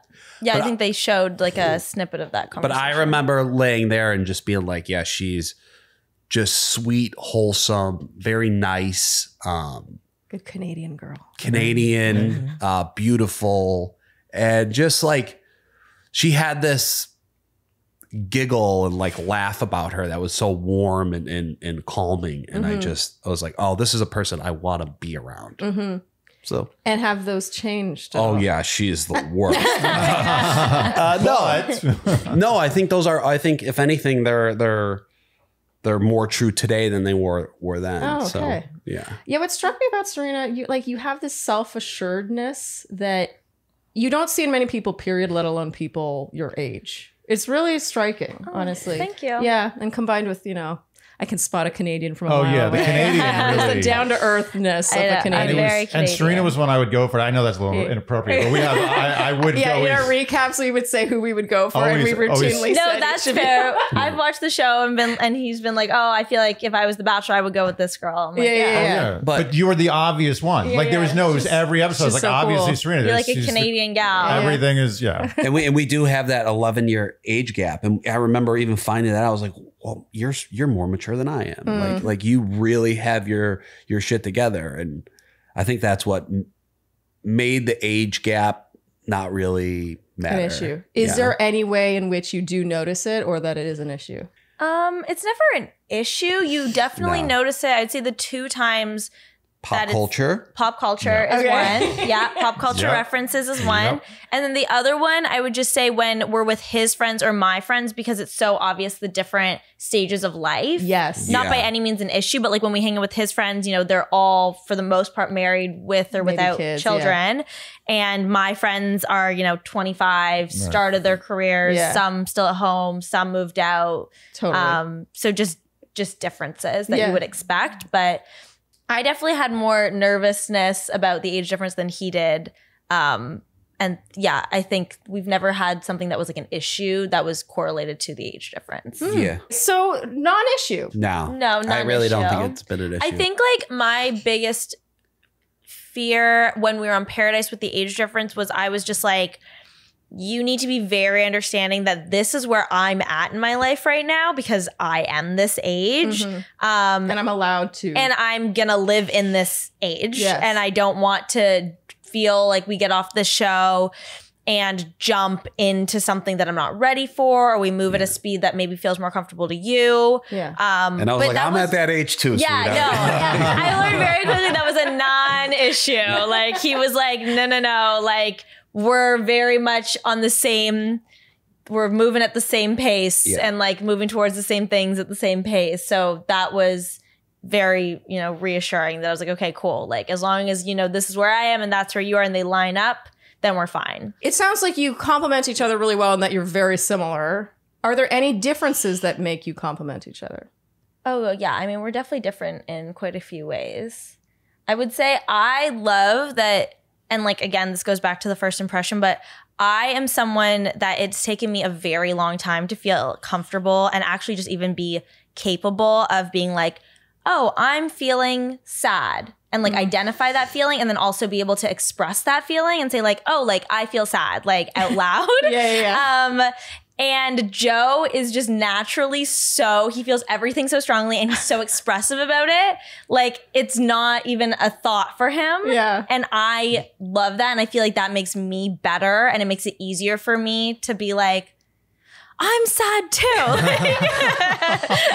Yeah, but I think they showed like a snippet of that conversation. But I remember laying there and just being like, yeah, she's just sweet, wholesome, very nice. Um, Good Canadian girl. Canadian, mm-hmm. uh, beautiful. And just like she had this giggle and like laugh about her that was so warm and, and, and calming. And mm-hmm. I just, I was like, oh, this is a person I want to be around. Mm-hmm. So. And have those changed? Oh all. yeah, she is the worst. uh, no, no, I think those are. I think if anything, they're they're they're more true today than they were were then. Oh, okay. So yeah, yeah. What struck me about Serena, you like you have this self assuredness that you don't see in many people. Period. Let alone people your age. It's really striking, oh, honestly. Thank you. Yeah, and combined with you know. I can spot a Canadian from a oh, mile yeah, away. The Canadian really. It's the down-to-earthness of a Canadian. Very Canadian. And Serena was one I would go for. I know that's a little yeah. inappropriate, but we have, I, I would yeah, always. Yeah, in our recaps, we would say who we would go for, always, and we routinely no, said. No, that's fair. I've watched the show, and been, and he's been like, oh, I feel like if I was the Bachelor, I would go with this girl. I'm like, yeah, yeah, yeah. yeah. Oh, yeah. But, but you were the obvious one. Yeah, like, there was no, it was every episode. It was like, so obviously cool. Serena. You're like a Canadian the, gal. Everything yeah. is, yeah. And we, and we do have that eleven-year age gap. And I remember even finding that. I was like, well, you're you're more mature than I am. Mm. Like like you really have your your shit together, and I think that's what m made the age gap not really matter. An issue. Is yeah. there any way in which you do notice it, or that it is an issue? Um, it's never an issue. You definitely no. notice it. I'd say the two times. Pop culture. Pop culture no. is okay. one. Yeah. Pop culture yep. references is one. Yep. And then the other one, I would just say when we're with his friends or my friends, because it's so obvious the different stages of life. Yes. Not yeah. by any means an issue, but like when we hang out with his friends, you know, they're all for the most part married with or Maybe without kids, children. Yeah. And my friends are, you know, twenty-five, right. started their careers, yeah. some still at home, some moved out. Totally. Um, so just, just differences that yeah. you would expect. But I definitely had more nervousness about the age difference than he did. Um, And yeah, I think we've never had something that was like an issue that was correlated to the age difference. Mm. Yeah. So non-issue. No. No, non-issue. I really don't think it's been an issue. I think like my biggest fear when we were on Paradise with the age difference was I was just like, you need to be very understanding that this is where I'm at in my life right now because I am this age. Mm-hmm. um, and I'm allowed to. And I'm going to live in this age. Yes. And I don't want to feel like we get off the show and jump into something that I'm not ready for, or we move yeah. at a speed that maybe feels more comfortable to you. Yeah. Um, and I was like, I'm was, at that age too. Yeah, sweetheart. no. Yeah. I learned very quickly that was a non-issue. Like he was like, no, no, no. Like we're very much on the same, we're moving at the same pace yeah. and like moving towards the same things at the same pace. So that was very, you know, reassuring that I was like, okay, cool. Like as long as, you know, this is where I am and that's where you are and they line up, then we're fine. It sounds like you complement each other really well and that you're very similar. Are there any differences that make you complement each other? Oh, yeah. I mean, we're definitely different in quite a few ways. I would say I love that, and like, again, this goes back to the first impression, but I am someone that it's taken me a very long time to feel comfortable and actually just even be capable of being like, oh, I'm feeling sad. And like identify that feeling and then also be able to express that feeling and say like, oh, like I feel sad, like out loud. yeah, yeah, yeah. Um, and Joe is just naturally so, he feels everything so strongly and he's so expressive about it. Like it's not even a thought for him. Yeah. And I love that. And I feel like that makes me better and it makes it easier for me to be like, I'm sad too.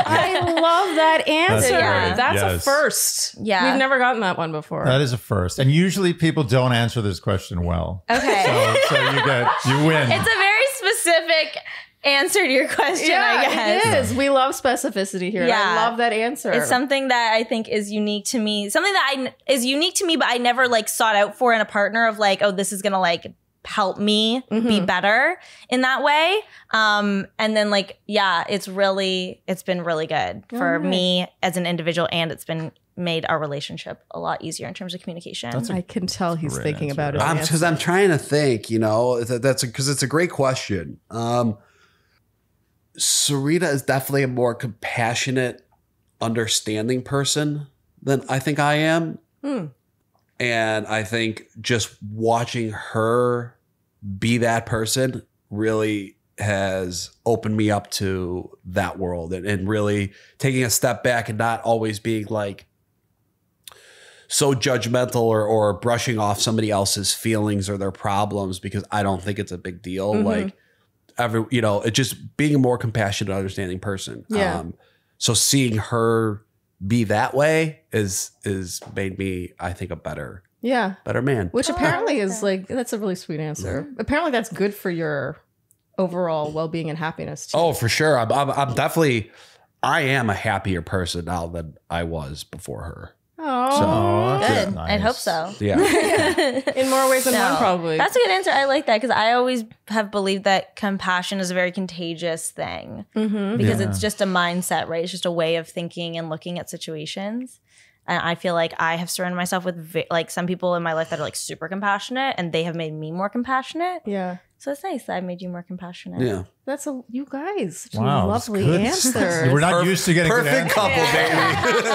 I love that answer. That's, That's yes. a first. Yeah. We've never gotten that one before. That is a first. And usually people don't answer this question well. Okay. So, so you get, you win. It's a very specific answer to your question, yeah, I guess. It is. Yeah. We love specificity here. Yeah. I love that answer. It's something that I think is unique to me. Something that I, is unique to me, but I never like sought out for in a partner of like, oh, this is going to like help me mm-hmm. be better in that way. Um, and then like, yeah, it's really, it's been really good for right. me as an individual, and it's been made our relationship a lot easier in terms of communication. A, I can tell he's thinking answer. about it. Because I'm, I'm trying to think, you know, that, that's because it's a great question. Um, Serena is definitely a more compassionate, understanding person than I think I am. Hmm. And I think just watching her be that person really has opened me up to that world, and, and really taking a step back and not always being like so judgmental or, or brushing off somebody else's feelings or their problems, because I don't think it's a big deal. Mm-hmm. Like every, you know, it just being a more compassionate, understanding person. Yeah. Um, so seeing her be that way is is made me, I think, a better yeah better man, which apparently is like, that's a really sweet answer. Mm-hmm. Apparently that's good for your overall well-being and happiness too. Oh, for sure. I'm, I'm, I'm definitely I am a happier person now than I was before her. Oh, so, good. Nice. I'd hope so. Yeah. yeah. In more ways than no. one, probably. That's a good answer. I like that, because I always have believed that compassion is a very contagious thing, mm-hmm. because yeah. it's just a mindset, right? It's just a way of thinking and looking at situations. And I feel like I have surrounded myself with like some people in my life that are like super compassionate, and they have made me more compassionate. Yeah. So it's nice that I made you more compassionate. Yeah. That's a, you guys, such wow, a lovely answer. We're not perfect, used to getting perfect good couple, yeah. baby.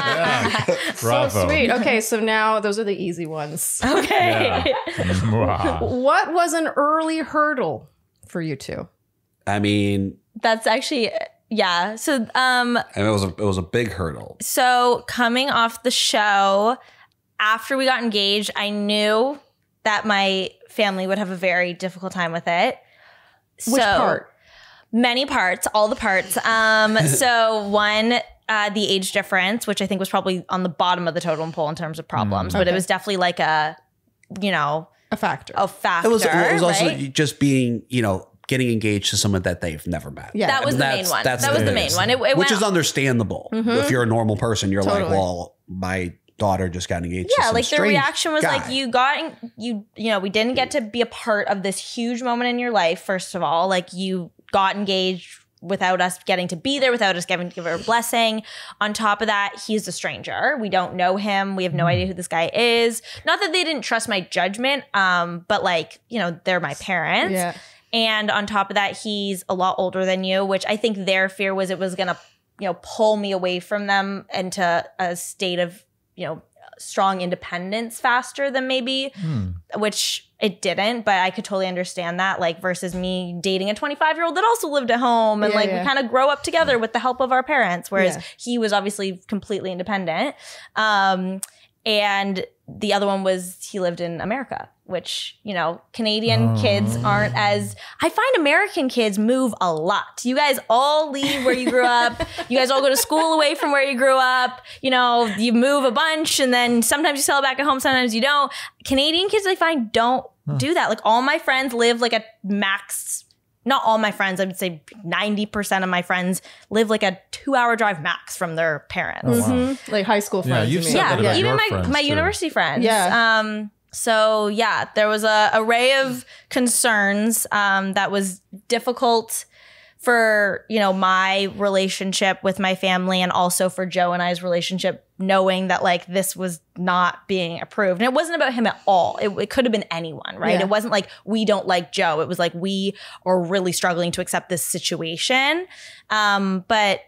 yeah. Bravo. So sweet. Okay, so now those are the easy ones. Okay. Yeah. What was an early hurdle for you two? I mean, that's actually yeah. So um, I mean, it was a, it was a big hurdle. So coming off the show, after we got engaged, I knew that my family would have a very difficult time with it. Which so, part? Many parts, all the parts. Um, so one, uh, the age difference, which I think was probably on the bottom of the totem pole in terms of problems, mm, okay. but it was definitely like a, you know, a factor. A factor. It was, it was also right? just being, you know, getting engaged to someone that they've never met. Yeah, that was I mean, the main one. That was the main one. It, it which is understandable. Mm-hmm. If you're a normal person, you're totally. like, well, my daughter just got engaged. Yeah, to some like the reaction was guy. like, you got, you, you know, we didn't get to be a part of this huge moment in your life. First of all, like you got engaged without us getting to be there, without us giving to give her a blessing. On top of that, he's a stranger. We don't know him. We have no idea who this guy is. Not that they didn't trust my judgment, um, but like, you know, they're my parents. Yeah. And on top of that, he's a lot older than you, which I think their fear was it was going to, you know, pull me away from them into a state of, you know, strong independence faster than maybe, hmm. which it didn't, but I could totally understand that, like, versus me dating a twenty-five year old that also lived at home and yeah, like yeah. we kind of grow up together with the help of our parents, whereas yeah. he was obviously completely independent. Um, and the other one was he lived in America, which, you know, Canadian oh. kids aren't as, I find American kids move a lot. You guys all leave where you grew up. You guys all go to school away from where you grew up. You know, you move a bunch and then sometimes you sell it back at home, sometimes you don't. Canadian kids, I find, don't huh. do that. Like all my friends live like a max, not all my friends, I would say ninety percent of my friends live like a two hour drive max from their parents. Oh, wow. Mm-hmm. Like high school friends. Yeah, you've said yeah. that about even my, my university friends. Yeah. Um, so yeah, there was a array of concerns um, that was difficult for, you know, my relationship with my family and also for Joe and I's relationship, knowing that like this was not being approved. And it wasn't about him at all. It, it could have been anyone, right? Yeah. It wasn't like we don't like Joe. It was like we are really struggling to accept this situation. Um, but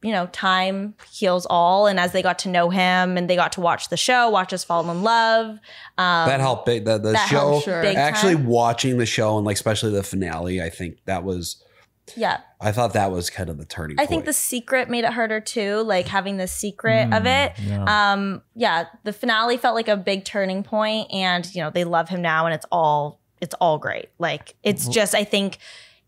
you know, time heals all. And as they got to know him and they got to watch the show, watch us fall in love. Um, that helped big, the, the that show, sure. big actually time. Watching the show and like, especially the finale, I think that was, yeah, I thought that was kind of the turning I point. Think the secret made it harder too. Like having the secret mm, of it. Yeah. Um, yeah. The finale felt like a big turning point and you know, they love him now and it's all, it's all great. Like it's just, I think,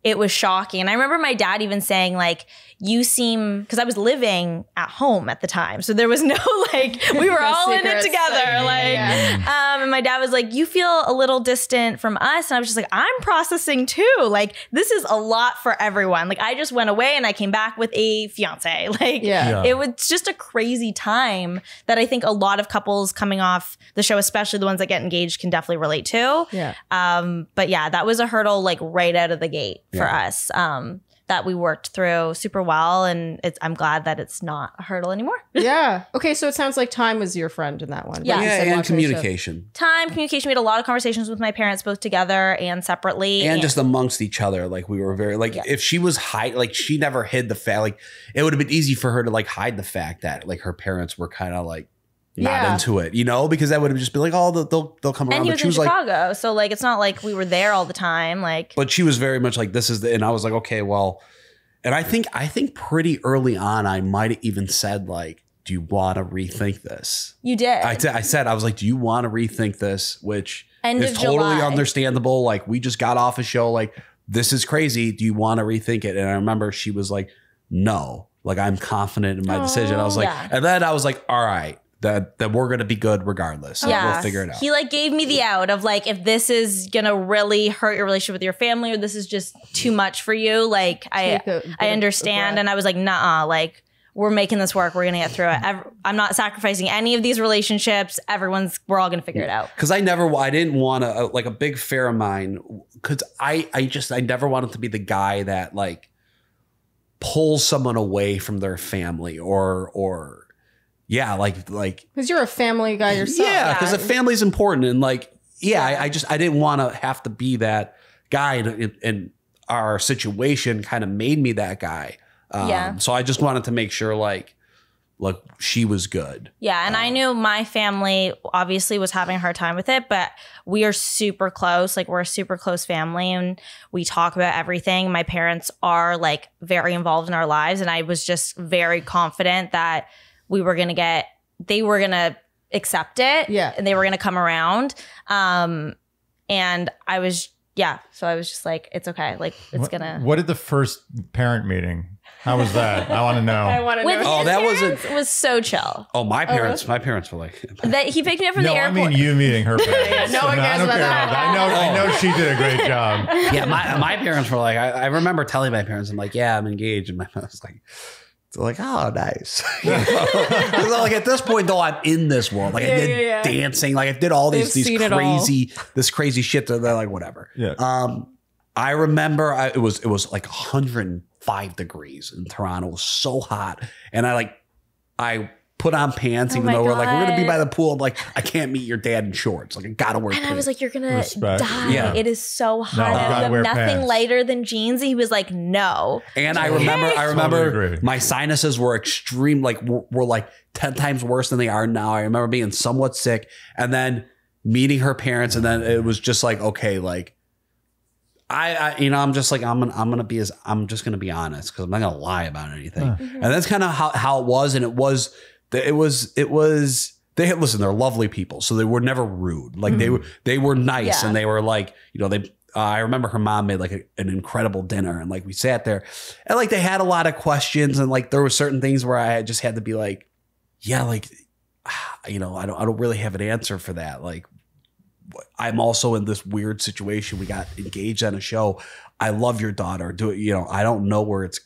it was shocking. And I remember my dad even saying like, you seem, cause I was living at home at the time. So there was no like, we were all in it together. Like, yeah. um, and my dad was like, you feel a little distant from us. And I was just like, I'm processing too. Like, this is a lot for everyone. Like I just went away and I came back with a fiance. Like yeah. Yeah. It was just a crazy time that I think a lot of couples coming off the show, especially the ones that get engaged, can definitely relate to. Yeah. Um, but yeah, that was a hurdle like right out of the gate. For yeah. us, um, that we worked through super well, and it's, I'm glad that it's not a hurdle anymore. Yeah. Okay. So it sounds like time was your friend in that one. Yeah. But yeah, and communication. Time, communication. We had a lot of conversations with my parents, both together and separately, and, and just amongst each other. Like we were very like yeah. if she was hide, like she never hid the fact. Like it would have been easy for her to like hide the fact that like her parents were kind of like. Not yeah. into it, you know, because that would have just been like, oh, they'll they'll, they'll come around. And he was but she in was Chicago, like, so like it's not like we were there all the time, like. But she was very much like this is, the, and I was like, okay, well, and I think I think pretty early on, I might have even said like, do you want to rethink this? You did. I, I said I was like, do you want to rethink this? Which End is totally July. Understandable. Like we just got off a show, like this is crazy. Do you want to rethink it? And I remember she was like, no, like I'm confident in my oh, decision. I was like, yeah. and then I was like, all right. That, that we're going to be good regardless. So yeah. We'll figure it out. He like gave me the out of like, if this is going to really hurt your relationship with your family or this is just too much for you, like I I understand. And I was like, nah, like we're making this work. We're going to get through it. I'm not sacrificing any of these relationships. Everyone's, we're all going to figure it out. Because I never, I didn't want to, like a big fear of mine, because I, I just, I never wanted to be the guy that like pulls someone away from their family or, or. Yeah, like, like. Because you're a family guy yourself. Yeah, because yeah. a family's important. And like, yeah, yeah. I, I just, I didn't want to have to be that guy. And, and our situation kind of made me that guy. Um, yeah. So I just wanted to make sure like, look, she was good. Yeah. And um, I knew my family obviously was having a hard time with it, but we are super close. Like we're a super close family and we talk about everything. My parents are like very involved in our lives. And I was just very confident that we were going to get, they were going to accept it yeah. and they were going to come around. Um, and I was, yeah. So I was just like, it's okay. Like it's going to. What did the first parent meeting? How was that? I want to know. I want to know. Oh, that wasn't. It was so chill. Oh, my parents. Oh, my parents were like. That he picked me up from no, the airport. No, I mean you meeting her parents. no so one no, cares about that. About that. I know, I know she did a great job. Yeah, my, my parents were like, I, I remember telling my parents, I'm like, yeah, I'm engaged. And my mom was like. So like, oh, nice. You know? Like at this point, though, I'm in this world. Like yeah, I did yeah, yeah. dancing. Like I did all these They've these crazy this crazy shit. That they're like, whatever. Yeah. Um, I remember I, it was it was like a hundred and five degrees in Toronto. It was so hot. And I like, I put on pants, oh even though God. we're like, we're going to be by the pool. I'm like, I can't meet your dad in shorts. Like, I got to wear and pants. And I was like, you're going to die. Yeah. It is so hot. No, nothing pants. lighter than jeans. He was like, no. And I remember, I remember totally my sinuses were extreme. Like, were, were like ten times worse than they are now. I remember being somewhat sick and then meeting her parents. And then it was just like, okay, like, I, I, you know, I'm just like, I'm gonna, I'm gonna be as, I'm just gonna be honest because I'm not gonna lie about anything. Huh. Mm-hmm. And that's kind of how, how it was. And it was, it was, it was, they had, listen, they're lovely people. So they were never rude. Like mm-hmm. they were, they were nice yeah. and they were like, you know, they, uh, I remember her mom made like a, an incredible dinner and like we sat there and like they had a lot of questions and like there were certain things where I just had to be like, yeah, like, you know, I don't, I don't really have an answer for that. Like, I'm also in this weird situation. We got engaged on a show. I love your daughter. Do it. You know, I don't know where it's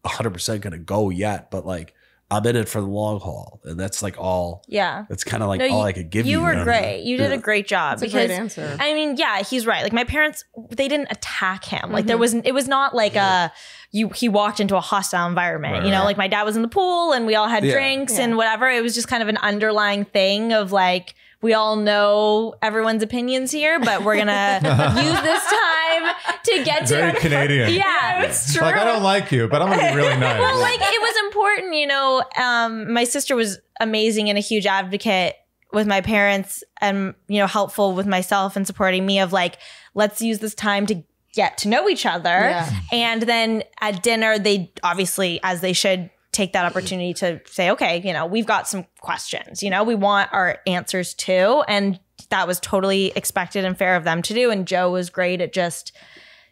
one hundred percent going to go yet, but like I'm in it for the long haul. And that's like all. Yeah. That's kind of like no, all you, I could give you. You were great. You did yeah. a great job. That's because, a great answer. I mean, yeah, he's right. Like my parents, they didn't attack him. Like mm-hmm. there was, it was not like yeah. a, you, he walked into a hostile environment, right, you know, right. like my dad was in the pool and we all had yeah. drinks yeah. and whatever. It was just kind of an underlying thing of like, we all know everyone's opinions here, but we're gonna use this time to get to very Canadian. Yeah, it's true. Like I don't like you, but I'm gonna be really nice. Well, like it was important, you know. Um, my sister was amazing and a huge advocate with my parents, and you know, helpful with myself and supporting me. Of like, let's use this time to get to know each other, yeah. and then at dinner, they obviously, as they should, take that opportunity to say, okay, you know, we've got some questions, you know, we want our answers too. And that was totally expected and fair of them to do. And Joe was great at just,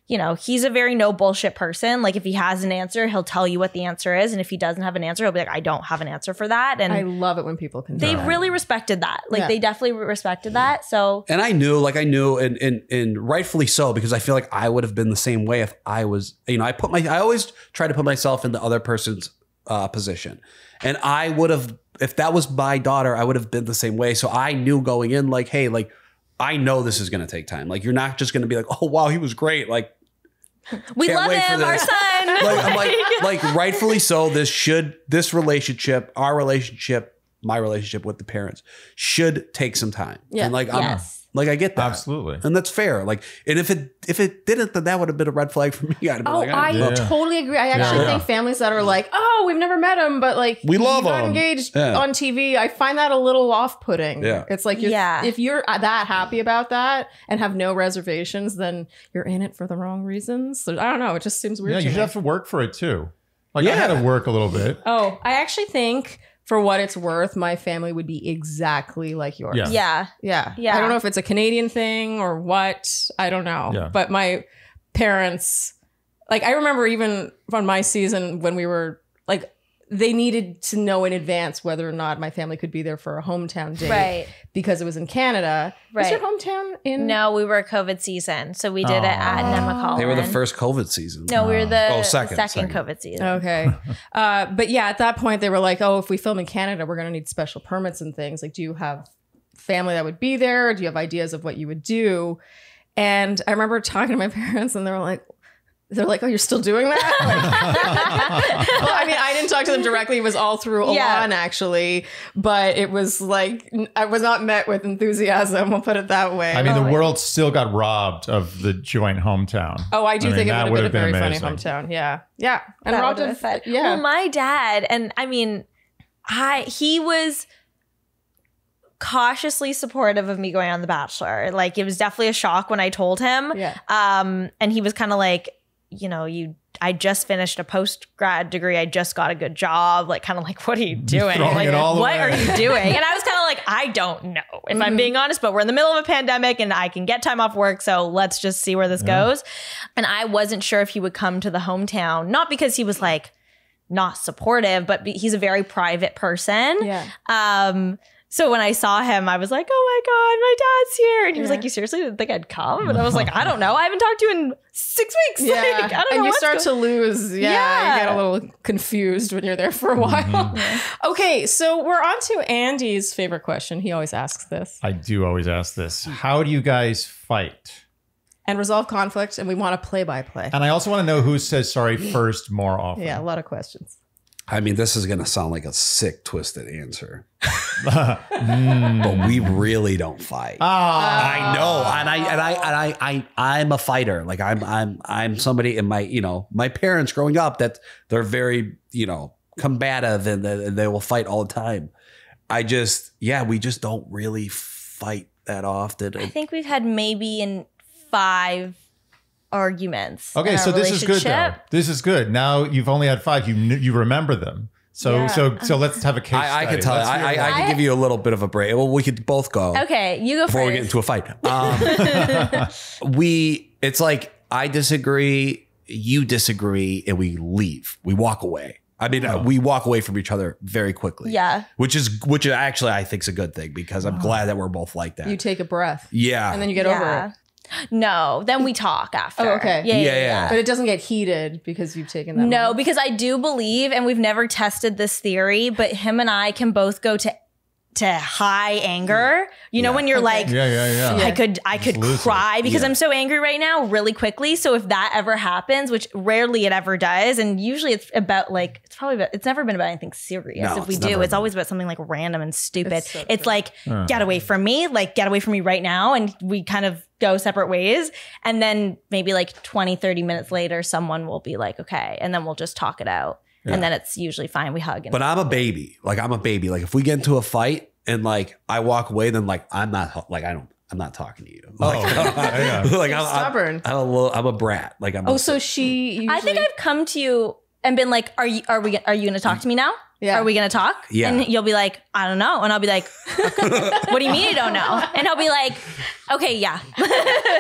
you know, he's a very no bullshit person. Like if he has an answer, he'll tell you what the answer is. And if he doesn't have an answer, he'll be like, I don't have an answer for that. And I love it when people can. They really respected that. Like yeah. they definitely respected that. So. And I knew, like I knew and, and, and rightfully so, because I feel like I would have been the same way if I was, you know, I put my, I always try to put myself in the other person's Uh, position. And I would have, if that was my daughter, I would have been the same way. So I knew going in like, hey, like, I know this is going to take time. Like, you're not just going to be like, oh, wow, he was great. Like, we love him, our son. Like, I'm like, like, rightfully so, this should, this relationship, our relationship, my relationship with the parents should take some time. Yeah. And like, yes. I'm Like I get that. Absolutely. And that's fair. Like, and if it if it didn't, then that would have been a red flag for me. I'd oh, like, I, I yeah. totally agree. I actually yeah. think families that are like, oh, we've never met him, but like we love him. Engaged yeah. on T V. I find that a little off-putting. Yeah. It's like you're, yeah. if you're that happy about that and have no reservations, then you're in it for the wrong reasons. So, I don't know. It just seems weird. Yeah, to you me. have to work for it too. Like yeah. I had to work a little bit. Oh, I actually think, for what it's worth, my family would be exactly like yours. Yeah. Yeah. Yeah. yeah. I don't know if it's a Canadian thing or what. I don't know. Yeah. But my parents, like, I remember even on my season when we were, like, they needed to know in advance whether or not my family could be there for a hometown date. Right. Because it was in Canada. Right. Was your hometown in? No, we were a COVID season. So we did oh. it at Nemacolin. They were the first COVID season. No, we were the oh, second, second, second COVID season. Okay. uh, but yeah, at that point they were like, oh, if we film in Canada, we're going to need special permits and things. Like, do you have family that would be there? Do you have ideas of what you would do? And I remember talking to my parents and they were like, they're like, oh, you're still doing that? Like, well, I mean, I didn't talk to them directly. It was all through Alon, yeah. actually. But it was like, I was not met with enthusiasm. We'll put it that way. I mean, oh, the world God. still got robbed of the joint hometown. Oh, I do I think mean, it would have been, been a very amazing. funny hometown. Yeah. Yeah. And that robbed of, fun. Yeah. Well, my dad, and I mean, I he was cautiously supportive of me going on The Bachelor. Like, it was definitely a shock when I told him. Yeah. Um, and he was kind of like, you know, you, I just finished a post-grad degree. I just got a good job. Like, kind of like, what are you doing? Like, what are you doing? And I was kind of like, I don't know if mm-hmm. I'm being honest, but we're in the middle of a pandemic and I can get time off work. So let's just see where this yeah. goes. And I wasn't sure if he would come to the hometown, not because he was like not supportive, but be, he's a very private person. Yeah. Um, So when I saw him, I was like, oh my God, my dad's here. And he was yeah. like, you seriously didn't think I'd come? And I was like, I don't know. I haven't talked to you in six weeks. Yeah. Like, I don't and know you start to lose. Yeah, yeah. You get a little confused when you're there for a while. Mm-hmm. Okay. So we're on to Andy's favorite question. He always asks this. I do always ask this. How do you guys fight? and resolve conflict, and we want a play-by-play. And I also want to know who says sorry first more often. Yeah, a lot of questions. I mean, this is going to sound like a sick, twisted answer, mm. but we really don't fight. Oh. I know, and I and I and I, I I'm a fighter. Like I'm I'm I'm somebody in my you know my parents growing up that they're very you know combative and they, they will fight all the time. I just yeah we just don't really fight that often. I think we've had maybe in five. arguments. Okay, so this is good though. This is good. Now you've only had five. You you remember them. So yeah. so so let's have a case. I, I can tell. Let's I I, I can give you a little bit of a break. Well, we could both go. Okay, you go before first. we get into a fight. Um, we it's like I disagree, you disagree, and we leave. We walk away. I mean, oh. we walk away from each other very quickly. Yeah, which is which actually I think is a good thing because I'm oh. glad that we're both like that. You take a breath. Yeah, and then you get yeah. over it. No, then we talk after. Oh, okay. Yeah yeah, yeah, yeah, yeah. But it doesn't get heated because you've taken that. No, off. Because I do believe, and we've never tested this theory, but him and I can both go to to high anger. You yeah. know, when you're okay. like, yeah, yeah, yeah. I could, I Just could cry it. because yeah. I'm so angry right now, really quickly. So if that ever happens, which rarely it ever does, and usually it's about like, it's probably about, it's never been about anything serious. No, if we do, it's always about something like random and stupid. It's, so it's like, uh. get away from me, like get away from me right now, and we kind of. go separate ways. And then maybe like twenty, thirty minutes later, someone will be like, okay. And then we'll just talk it out. Yeah. And then it's usually fine. We hug. And but I'm a baby. Like I'm a baby. Like if we get into a fight and like I walk away, then like, I'm not like, I don't, I'm not talking to you. Like, oh, yeah. like I'm, stubborn. I'm, I'm, a little, I'm a brat. Like I'm. Oh, a, so she, usually I think I've come to you and been like, are you, are we, are you going to talk to me now? Yeah. Are we going to talk? Yeah. And you'll be like, I don't know. And I'll be like, what do you mean you don't know? And I'll be like, okay, yeah.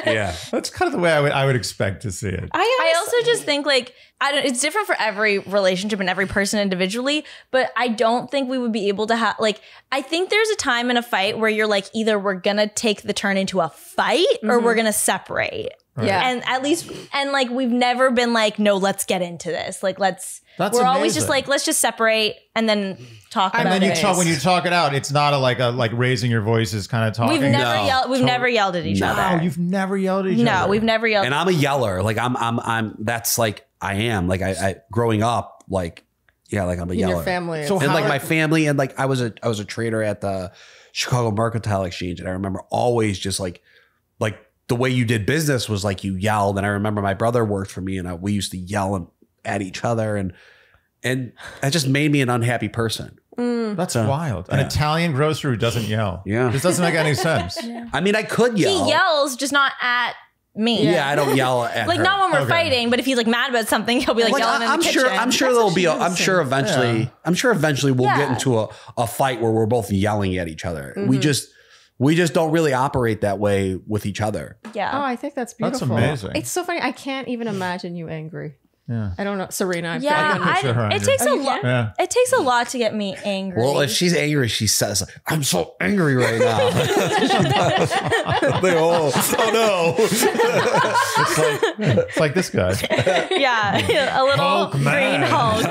yeah. That's kind of the way I would I would expect to see it. I, I also just think like, I don't, it's different for every relationship and every person individually, but I don't think we would be able to have, like, I think there's a time in a fight where you're like, either we're going to take the turn into a fight mm-hmm. or we're going to separate. Right. Yeah. And at least, and like, we've never been like, no, let's get into this. Like, let's, That's we're amazing. always just like, let's just separate and then talk and about it. And then you talk, when you talk it out, it's not a, like a like raising your voices kind of talking. We've never, no. yelled, we've so, never yelled at each no, other. No, you've never yelled at each no, other. No, we've never yelled. And I'm a yeller. Like I'm, I'm, I'm, that's like, I am like I, I growing up, like, yeah, like I'm a yeller. Your family. So and like my family. And like, I was a, I was a trader at the Chicago Mercantile Exchange. And I remember always just like, like the way you did business was like you yelled. And I remember my brother worked for me and I, we used to yell and, at each other. And, and that just made me an unhappy person. Mm. That's so, wild. An yeah. Italian grocer who doesn't yell. Yeah. It just doesn't make any sense. Yeah. I mean, I could yell. He yells, just not at me. Yeah, yeah I don't yell at Like her. Not when we're okay. fighting, but if he's like mad about something, he'll be like, like yelling I'm in the sure, kitchen. I'm sure there'll be a, I'm sure eventually, yeah. I'm sure eventually we'll yeah. get into a, a fight where we're both yelling at each other. Mm-hmm. We just, we just don't really operate that way with each other. Yeah. Oh, I think that's beautiful. That's amazing. It's so funny. I can't even imagine you angry. Yeah. I don't know, Serena. I've yeah, I I, her it takes oh, a lot. Yeah. It takes a lot to get me angry. Well, if she's angry, she says, "I'm so angry right now." They all, oh no! It's like it's like this guy. Yeah, a little Hulk green man. Hulk.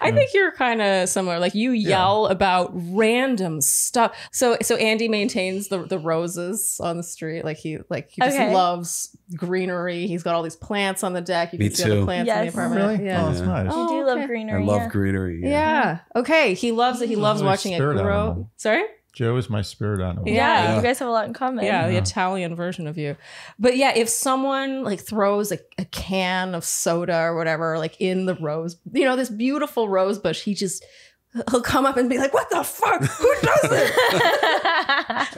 I think you're kind of similar. Like you yell yeah. about random stuff. So so Andy maintains the the roses on the street. Like he like he just okay. loves greenery. He's got all these plants on the deck. You can me see too. all the plants. Yes. In the Really? Yeah. Oh, that's nice. Oh, you do okay. love greenery. I love yeah. greenery. Yeah. yeah. Okay. He loves it. He He's loves watching it grow. Sorry? Joe is my spirit animal. Yeah, yeah. You guys have a lot in common. Yeah, yeah. The Italian version of you. But yeah, if someone like throws a, a can of soda or whatever, like in the rose, you know, this beautiful rose bush, he just... he'll come up and be like, what the fuck? Who does it?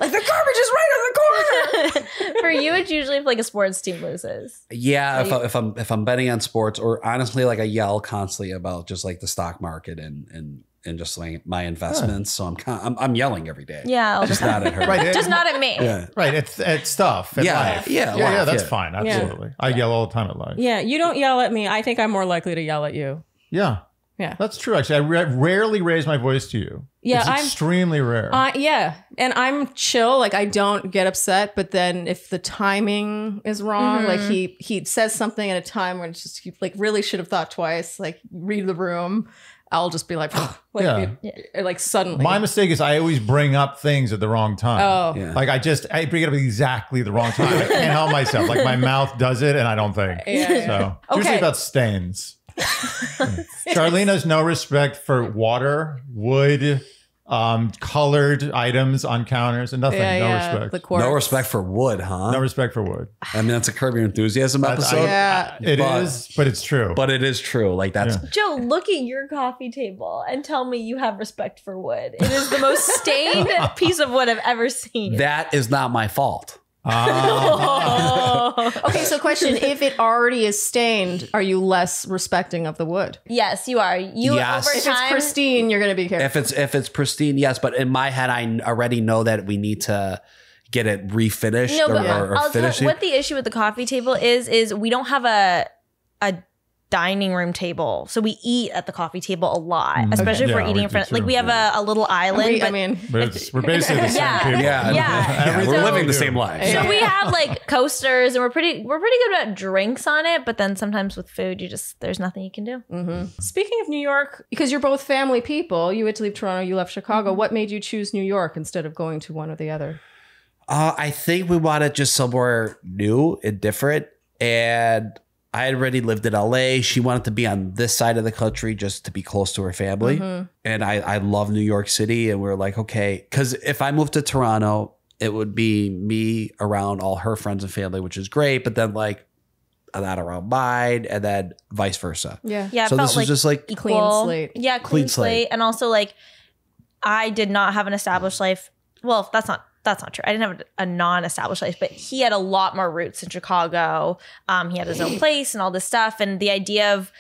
Like the garbage is right on the corner. For you, it's usually if like a sports team loses. Yeah, if, you- I, if I'm if I'm betting on sports, or honestly, like I yell constantly about just like the stock market and and and just like my investments. Huh. So I'm, con- I'm I'm yelling every day. Yeah, just not at her. Right, just not at me. Yeah. Right, it's it's stuff. At yeah, life. yeah, yeah, yeah, life, yeah. That's yeah. fine. Absolutely, yeah. I yell all the time at life. Yeah, you don't yell at me. I think I'm more likely to yell at you. Yeah. Yeah, that's true. Actually, I ra- rarely raise my voice to you. Yeah, it's I'm, extremely rare. Uh, yeah, and I'm chill. Like I don't get upset. But then if the timing is wrong, mm-hmm. like he he says something at a time when it's just he, like really should have thought twice. Like read the room. I'll just be like, like, yeah. it, yeah. like suddenly. My mistake is I always bring up things at the wrong time. Oh. Yeah. Like I just, I bring it up exactly the wrong time. I can't help myself. Like my mouth does it and I don't think. Yeah, yeah. So okay. It's usually about stains. Sharleen has no respect for water, wood, um, colored items on counters and nothing. Yeah, no yeah. respect. No respect for wood, huh? No respect for wood. I mean, that's a Curb Your Enthusiasm that's, episode. I, yeah. I, it but, is, but it's true. But it is true. Like that's yeah. Joe, look at your coffee table and tell me you have respect for wood. It is the most stained piece of wood I've ever seen. That is not my fault. Uh. Oh. Okay, so question, if it already is stained, are you less respecting of the wood? Yes, you are. You yes. over time, if it's pristine, you're going to be careful. If it's if it's pristine, yes, but in my head I already know that we need to get it refinished no, or, but or, or I'll finish tell, it. What the issue with the coffee table is is we don't have a a dining room table, so we eat at the coffee table a lot, especially okay. if we're yeah, eating we in front like we have a, a little island we, but I mean but it's, we're basically the same yeah, people yeah, yeah. yeah. we're so, living the same life so yeah. we have like coasters and we're pretty we're pretty good about drinks on it, but then sometimes with food you just there's nothing you can do. Mm-hmm. Speaking of New York, because you're both family people, you had to leave Toronto, you left Chicago, what made you choose New York instead of going to one or the other? uh I think we wanted just somewhere new and different, and I had already lived in L A. She wanted to be on this side of the country just to be close to her family. Mm-hmm. And I, I love New York City. And we were like, okay, because if I moved to Toronto, it would be me around all her friends and family, which is great. But then like not around mine, and then vice versa. Yeah. Yeah. So this was like just like equal. Clean slate. Yeah. Clean, clean slate. slate. And also like I did not have an established life. Well, that's not. That's not true. I didn't have a non-established life, but he had a lot more roots in Chicago. Um, he had his own place and all this stuff. And the idea of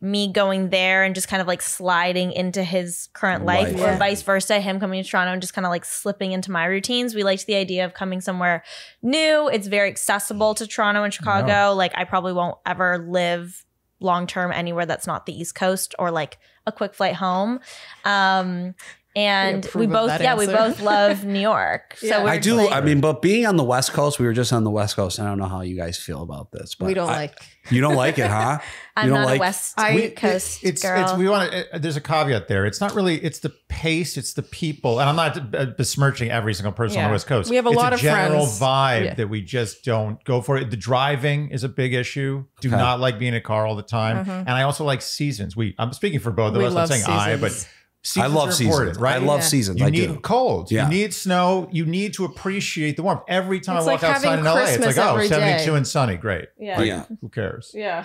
me going there and just kind of like sliding into his current life, life. Yeah. or vice versa, him coming to Toronto and just kind of like slipping into my routines. We liked the idea of coming somewhere new. It's very accessible to Toronto and Chicago. No. Like I probably won't ever live long-term anywhere that's not the East Coast or like a quick flight home. Um, And we, we both, yeah, answer. we both love New York. yeah. So I do. Like, I mean, but being on the West Coast, we were just on the West Coast. I don't know how you guys feel about this, but we don't I, like. You don't like it, huh? I'm you don't not like, a West we, Coast it's, girl. It's, we want it, there's a caveat there. It's not really. It's the pace. It's the people. And I'm not besmirching every single person yeah. on the West Coast. We have a it's lot a of general friends. vibe yeah. that we just don't go for it. The driving is a big issue. Do okay. not like being in a car all the time. Mm-hmm. And I also like seasons. We. I'm speaking for both of us. I'm saying seasons. I, but. Seasons I love seasons, right? I love yeah. seasons. You I need do. cold. Yeah. You need snow. You need to appreciate the warmth. Every time it's I walk like outside in L A, Christmas it's like, oh, seventy-two day. and sunny. Great. Yeah. Like, yeah. Who cares? Yeah.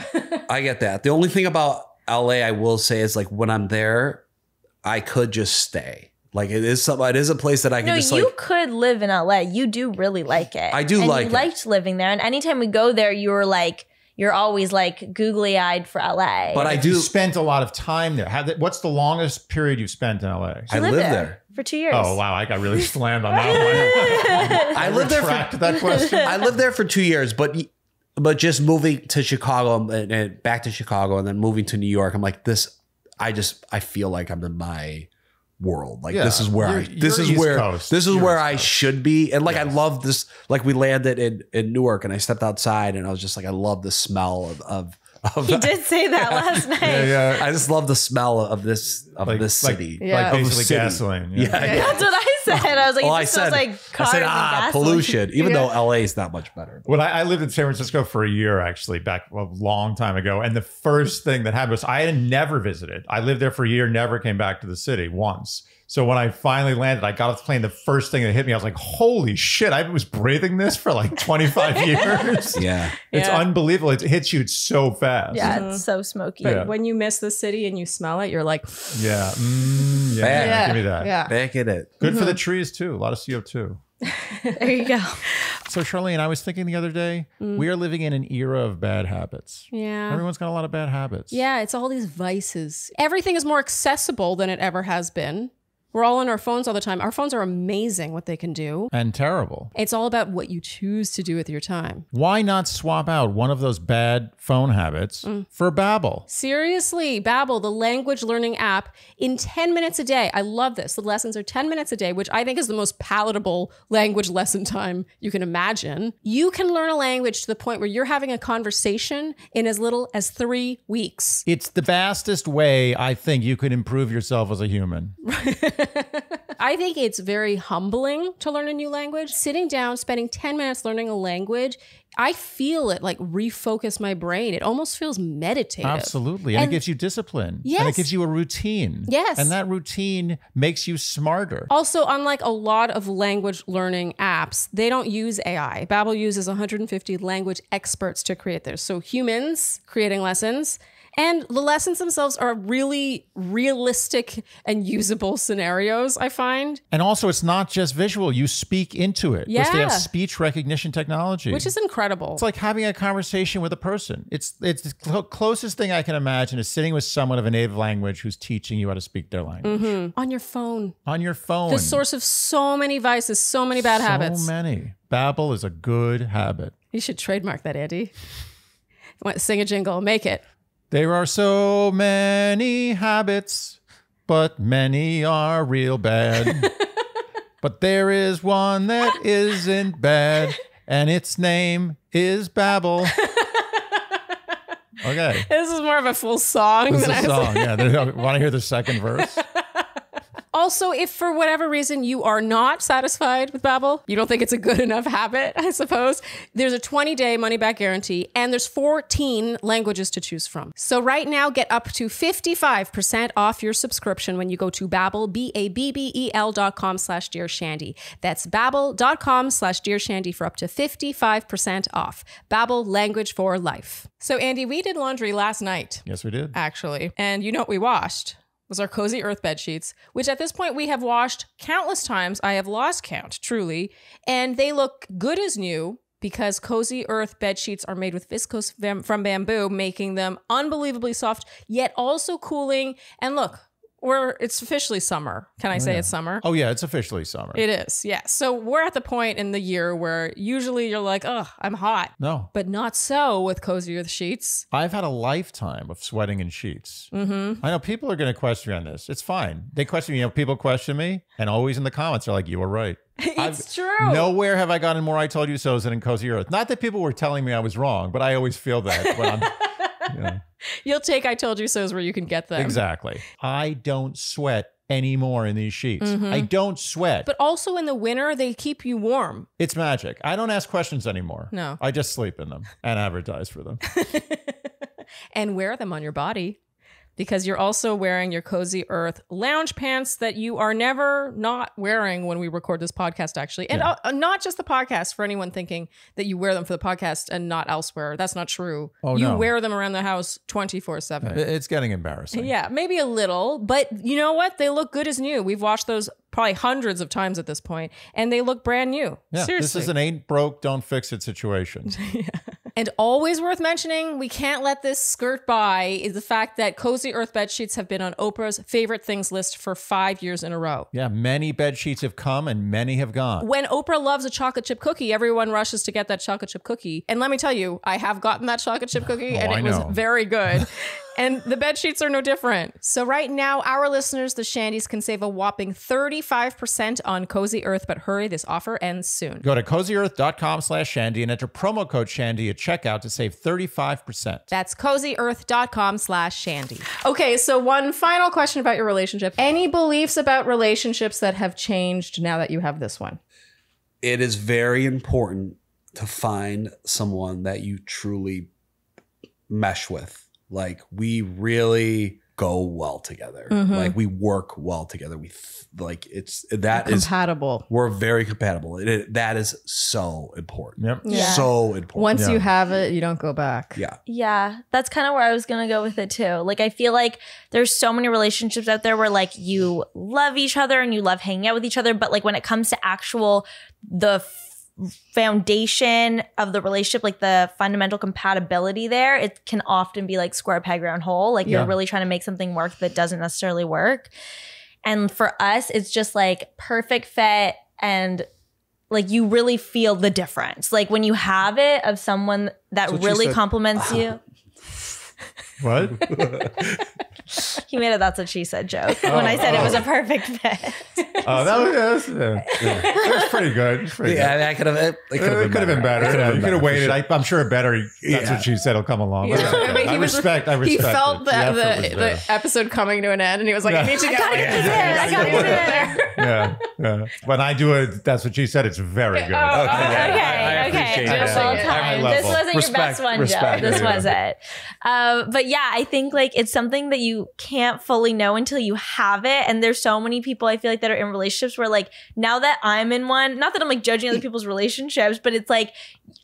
I get that. The only thing about L A I will say is like when I'm there, I could just stay. Like it is something. It is a place that I can no, just. No, you like, could live in L A. You do really like it. I do and like. You it. liked living there, and anytime we go there, you were like. You're always like googly eyed for L A. But I do you spent a lot of time there. How, what's the longest period you've spent in L A? I lived there. there for two years. Oh wow, I got really slammed on that one. I, I lived there for that question. I lived there for two years, but but just moving to Chicago and, and back to Chicago and then moving to New York, I'm like this. I just I feel like I'm in my world. Like yeah. this is where you're, I this is East where Coast. this is you're where East I Coast. should be. And like yes. I love this. Like we landed in in Newark and I stepped outside and I was just like I love the smell of of, of He did say that yeah. last night. Yeah, yeah. I just love the smell of this of like, this like, city. Yeah. Like basically city. gasoline. Yeah. Yeah, yeah. yeah. That's what I said. I was like well, it just I said, smells like cars I said, ah, and pollution. Even yeah. though L A is not much better. Well, I, I lived in San Francisco for a year actually back a long time ago. And the first thing that happened was I had never visited. I lived there for a year, never came back to the city once. So when I finally landed, I got off the plane. The first thing that hit me, I was like, holy shit, I was breathing this for like twenty-five years. Yeah. It's yeah. unbelievable. It hits you so fast. Yeah, mm-hmm. it's so smoky. But yeah. when you miss the city and you smell it, you're like, yeah, mm, yeah, yeah. yeah, give me that. Yeah. Back in it. Good mm-hmm. for the trees too. A lot of C O two. There you go. So Sharleen, I was thinking the other day, mm. we are living in an era of bad habits. Yeah. Everyone's got a lot of bad habits. Yeah, it's all these vices. Everything is more accessible than it ever has been. We're all on our phones all the time. Our phones are amazing what they can do. And terrible. It's all about what you choose to do with your time. Why not swap out one of those bad phone habits mm. for Babbel? Seriously, Babbel, the language learning app, in ten minutes a day. I love this. The lessons are ten minutes a day, which I think is the most palatable language lesson time you can imagine. You can learn a language to the point where you're having a conversation in as little as three weeks. It's the fastest way I think you could improve yourself as a human. I think it's very humbling to learn a new language. Sitting down, spending ten minutes learning a language, I feel it like refocus my brain. It almost feels meditative. Absolutely. And, and it gives you discipline. Yes. And it gives you a routine. Yes. And that routine makes you smarter. Also, unlike a lot of language learning apps, they don't use A I. Babbel uses one hundred fifty language experts to create theirs. So humans creating lessons. And the lessons themselves are really realistic and usable scenarios, I find. And also, it's not just visual. You speak into it. Yeah. Which they have speech recognition technology. Which is incredible. It's like having a conversation with a person. It's, it's the cl- closest thing I can imagine is sitting with someone of a native language who's teaching you how to speak their language. Mm-hmm. On your phone. On your phone. The source of so many vices, so many bad so habits. So many. Babbel is a good habit. You should trademark that, Andy. Sing a jingle. Make it. There are so many habits, but many are real bad. But there is one that isn't bad, and its name is Babbel. Okay. This is more of a full song. This than is a I was song, yeah. Want to hear the second verse? Also, if for whatever reason you are not satisfied with Babbel, you don't think it's a good enough habit, I suppose, there's a twenty-day money-back guarantee, and there's fourteen languages to choose from. So right now, get up to fifty-five percent off your subscription when you go to Babbel, B A B B E L dot com slash Dear Shandy. That's Babbel.com slash Dear Shandy for up to fifty-five percent off. Babbel, language for life. So Andy, we did laundry last night. Yes, we did. Actually. And you know what we washed? Was our Cozy Earth bed sheets, which at this point we have washed countless times. I have lost count, truly. And they look good as new because Cozy Earth bed sheets are made with viscose bam from bamboo, making them unbelievably soft, yet also cooling. And look, we're it's officially summer. Can I oh, say yeah. it's summer? Oh yeah, it's officially summer. It is, yeah. So we're at the point in the year where usually you're like, oh, I'm hot. No. But not so with Cozy Earth sheets. I've had a lifetime of sweating in sheets. Mm-hmm. I know people are gonna question me on this. It's fine. They question me, you know, people question me, and always in the comments they're like, you were right. It's I've, true. Nowhere have I gotten more I told you so's than in Cozy Earth. Not that people were telling me I was wrong, but I always feel that when I'm yeah. You'll take I told you so's where you can get them. Exactly. I don't sweat anymore in these sheets. Mm-hmm. I don't sweat. But also in the winter, they keep you warm. It's magic. I don't ask questions anymore. No. I just sleep in them and advertise for them. And wear them on your body. Because you're also wearing your Cozy Earth lounge pants that you are never not wearing when we record this podcast, actually. And yeah. uh, not just the podcast, for anyone thinking that you wear them for the podcast and not elsewhere. That's not true. Oh, you no. wear them around the house twenty-four seven. It's getting embarrassing. Yeah, maybe a little. But you know what? They look good as new. We've washed those probably hundreds of times at this point, and they look brand new. Yeah, seriously. This is an ain't broke, don't fix it situation. Yeah. And always worth mentioning, we can't let this skirt by, is the fact that Cozy Earth bed sheets have been on Oprah's favorite things list for five years in a row. Yeah, many bed sheets have come and many have gone. When Oprah loves a chocolate chip cookie, everyone rushes to get that chocolate chip cookie. And let me tell you, I have gotten that chocolate chip cookie oh, and it was very good. And the bed sheets are no different. So right now, our listeners, the Shandys, can save a whopping thirty-five percent on Cozy Earth, but hurry, this offer ends soon. Go to cozyearth.com slash Shandy and enter promo code Shandy at checkout to save thirty-five percent. That's cozyearth.com slash Shandy. Okay, so one final question about your relationship. Any beliefs about relationships that have changed now that you have this one? It is very important to find someone that you truly mesh with. Like, we really go well together. Mm-hmm. Like, we work well together. We like it's that is compatible. We're very compatible. It, it, that is so important. Yep. Yeah. So important. Once yeah. you have it, you don't go back. Yeah. Yeah. That's kind of where I was going to go with it too. Like, I feel like there's so many relationships out there where like you love each other and you love hanging out with each other. But like when it comes to actual, the foundation of the relationship, like the fundamental compatibility there, it can often be like square peg round hole. Like yeah. you're really trying to make something work that doesn't necessarily work. And for us, it's just like perfect fit, and like you really feel the difference. Like when you have it of someone that really compliments you. What? He made a "that's what she said" joke oh, when I said oh. it was a perfect fit. Oh, that was, that was, yeah. Yeah. That was pretty good. Was pretty yeah, good. I mean, I could have. It, it could have been, been better. It it been you could have waited. Sure. I, I'm sure a better. Yeah. That's what she said. Will come along. Yeah. Yeah. Okay. I respect. I respect. He felt that the, the, the episode coming to an end, and he was like, yeah. "I need to get out of here." Yeah, yeah. When I do it, that's what she said. It's very good. Okay, okay, okay. This wasn't your best one, Joe. This was it. But yeah, I think like it's something that you. You can't fully know until you have it. And there's so many people I feel like that are in relationships where like now that I'm in one, not that I'm like judging other people's relationships, but it's like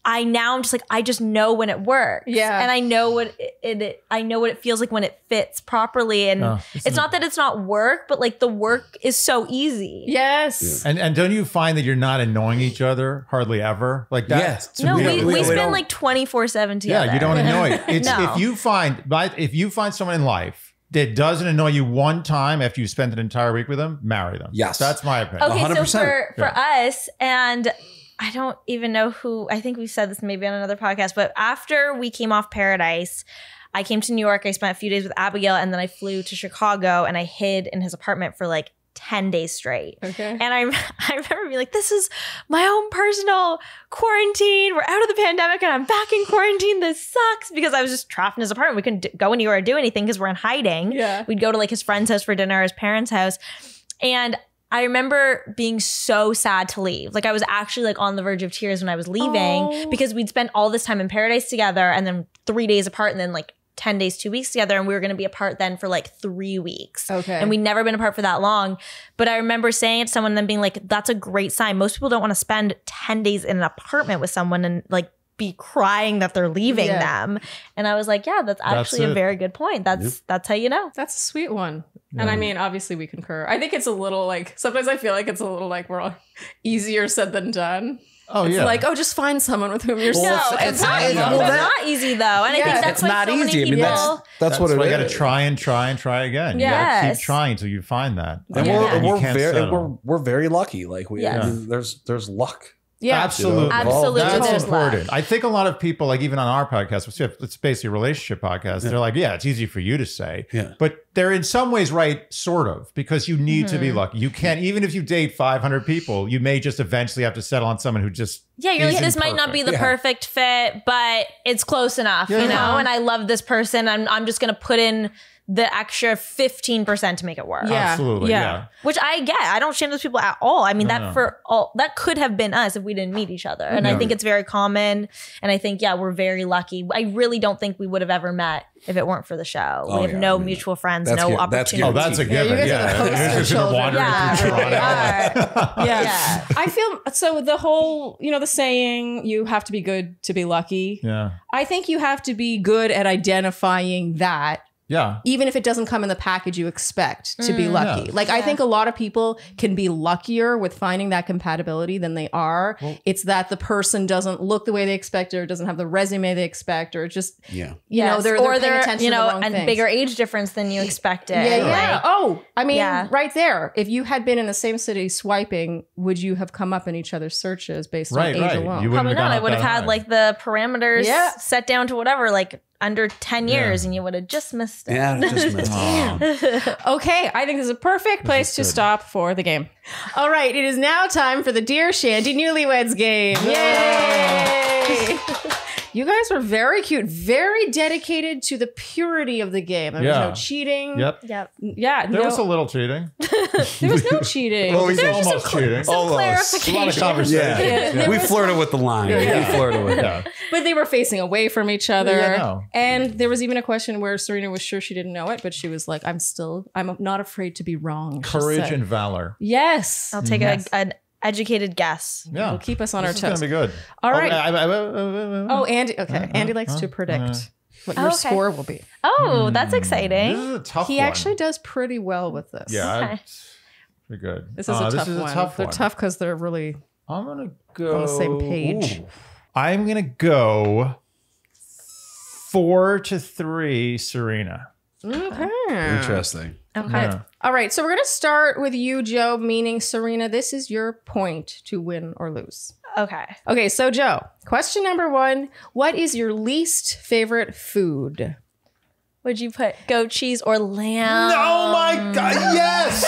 I now I'm just like I just know when it works. Yeah. And I know what it, it, it I know what it feels like when it fits properly. And oh, it's, it's not that it's not work, but like the work is so easy. Yes. Yeah. And and don't you find that you're not annoying each other hardly ever? Like that. Yes. To no, me, we, we, we, we spend like twenty-four seven together. Yeah, you don't annoy. It's no. if you find if you find someone in life that doesn't annoy you one time after you spend an entire week with them, marry them. Yes. That's my opinion. Okay, one hundred percent. So for, for yeah. us, and I don't even know who, I think we said this maybe on another podcast, but after we came off Paradise, I came to New York, I spent a few days with Abigail, and then I flew to Chicago and I hid in his apartment for like ten days straight. Okay. And I, I remember being like, this is my own personal quarantine. We're out of the pandemic and I'm back in quarantine. This sucks, because I was just trapped in his apartment. We couldn't go anywhere or do anything because we're in hiding. Yeah. We'd go to like his friend's house for dinner, his parents' house. And I remember being so sad to leave. Like I was actually like on the verge of tears when I was leaving oh. because we'd spent all this time in Paradise together and then three days apart and then like ten days, two weeks together. And we were going to be apart then for like three weeks. Okay. And we'd never been apart for that long. But I remember saying it to someone and then being like, that's a great sign. Most people don't want to spend ten days in an apartment with someone and like be crying that they're leaving yeah. them. And I was like, yeah, that's actually that's a very good point. That's, yep. that's how you know. That's a sweet one. Yeah. And I mean, obviously we concur. I think it's a little like, sometimes I feel like it's a little like we're all easier said than done. Oh, it's yeah. like, oh, just find someone with whom you're. No, so it's, not, it's not easy though, and yes. I think that's it's why not so easy. Many people. I mean, that's, that's, that's what it why is. You got to try and try and try again. Yeah, keep trying until you find that. And yeah. we're and we're, very, and we're we're very lucky. Like we, yeah. I mean, there's there's luck. Yeah, absolutely, absolutely. Well, that's there's important. Luck. I think a lot of people, like even on our podcast, it's basically a relationship podcast. Yeah. They're like, yeah, it's easy for you to say, yeah. but. They're in some ways right, sort of, because you need mm-hmm. to be lucky. You can't, even if you date five hundred people, you may just eventually have to settle on someone who just yeah, you're like, this might not be the yeah. perfect fit, but it's close enough, yeah. you know? And I love this person. I'm, I'm just going to put in the extra fifteen percent to make it work. Yeah. Absolutely, yeah. yeah. Which I get. I don't shame those people at all. I mean, no, that no. for all, that could have been us if we didn't meet each other. And no. I think it's very common. And I think, yeah, we're very lucky. I really don't think we would have ever met if it weren't for the show. Oh, we have yeah, no I mean, mutual friends, that's no good. Opportunity. That's oh, that's a given. Yeah, yeah. Just gonna wander yeah. through Toronto. yeah. yeah. I feel, so the whole, you know, the saying, you have to be good to be lucky. Yeah. I think you have to be good at identifying that. Yeah. Even if it doesn't come in the package you expect to mm, be lucky. Yeah. Like, yeah. I think a lot of people can be luckier with finding that compatibility than they are. Well, it's that the person doesn't look the way they expect, or doesn't have the resume they expect, or just, yeah. you yes. know, they're, they're or they're, you know, the a things. Bigger age difference than you expected. Yeah. yeah. yeah. Like, oh, I mean, yeah. right there. If you had been in the same city swiping, would you have come up in each other's searches based right, on right. age alone? You Probably not. I would have had high. Like the parameters yeah. set down to whatever, like, under ten years yeah. and you would have just missed it. Yeah, just missed it. Okay, I think this is a perfect place to stop for the game. All right, it is now time for the Dear Shandy Newlyweds game. Yay! You guys were very cute, very dedicated to the purity of the game. There yeah. was no cheating. Yep. Yep. Yeah. There no. was a little cheating. There was no cheating. Well, we there was almost some cheating. Some almost. A lot of conversation. Yeah. Yeah. Yeah. We flirted with the line. Yeah. Yeah. We flirted with yeah. But they were facing away from each other. Yeah, no. And there was even a question where Serena was sure she didn't know it, but she was like, I'm still, I'm not afraid to be wrong. Courage and valor. Yes. I'll take yes. a, an educated guess. Yeah. It'll keep us on this our toes. It's going to be good. All right. Oh, I, I, I, I, I, oh Andy. Okay. Uh, Andy likes uh, to predict uh, what your okay. score will be. Oh, mm, that's exciting. This is a tough he one. He actually does pretty well with this. Yeah. Okay. Pretty good. This is uh, a tough this is one. A tough they're one. tough because they're really I'm gonna go, on the same page. Ooh. I'm going to go four to three Serena. Okay. Interesting. Okay. Yeah. All right. So we're going to start with you, Joe, meaning Serena. This is your point to win or lose. Okay. Okay. So, Joe, question number one, what is your least favorite food? Would you put goat cheese or lamb? Oh, my God. Yes.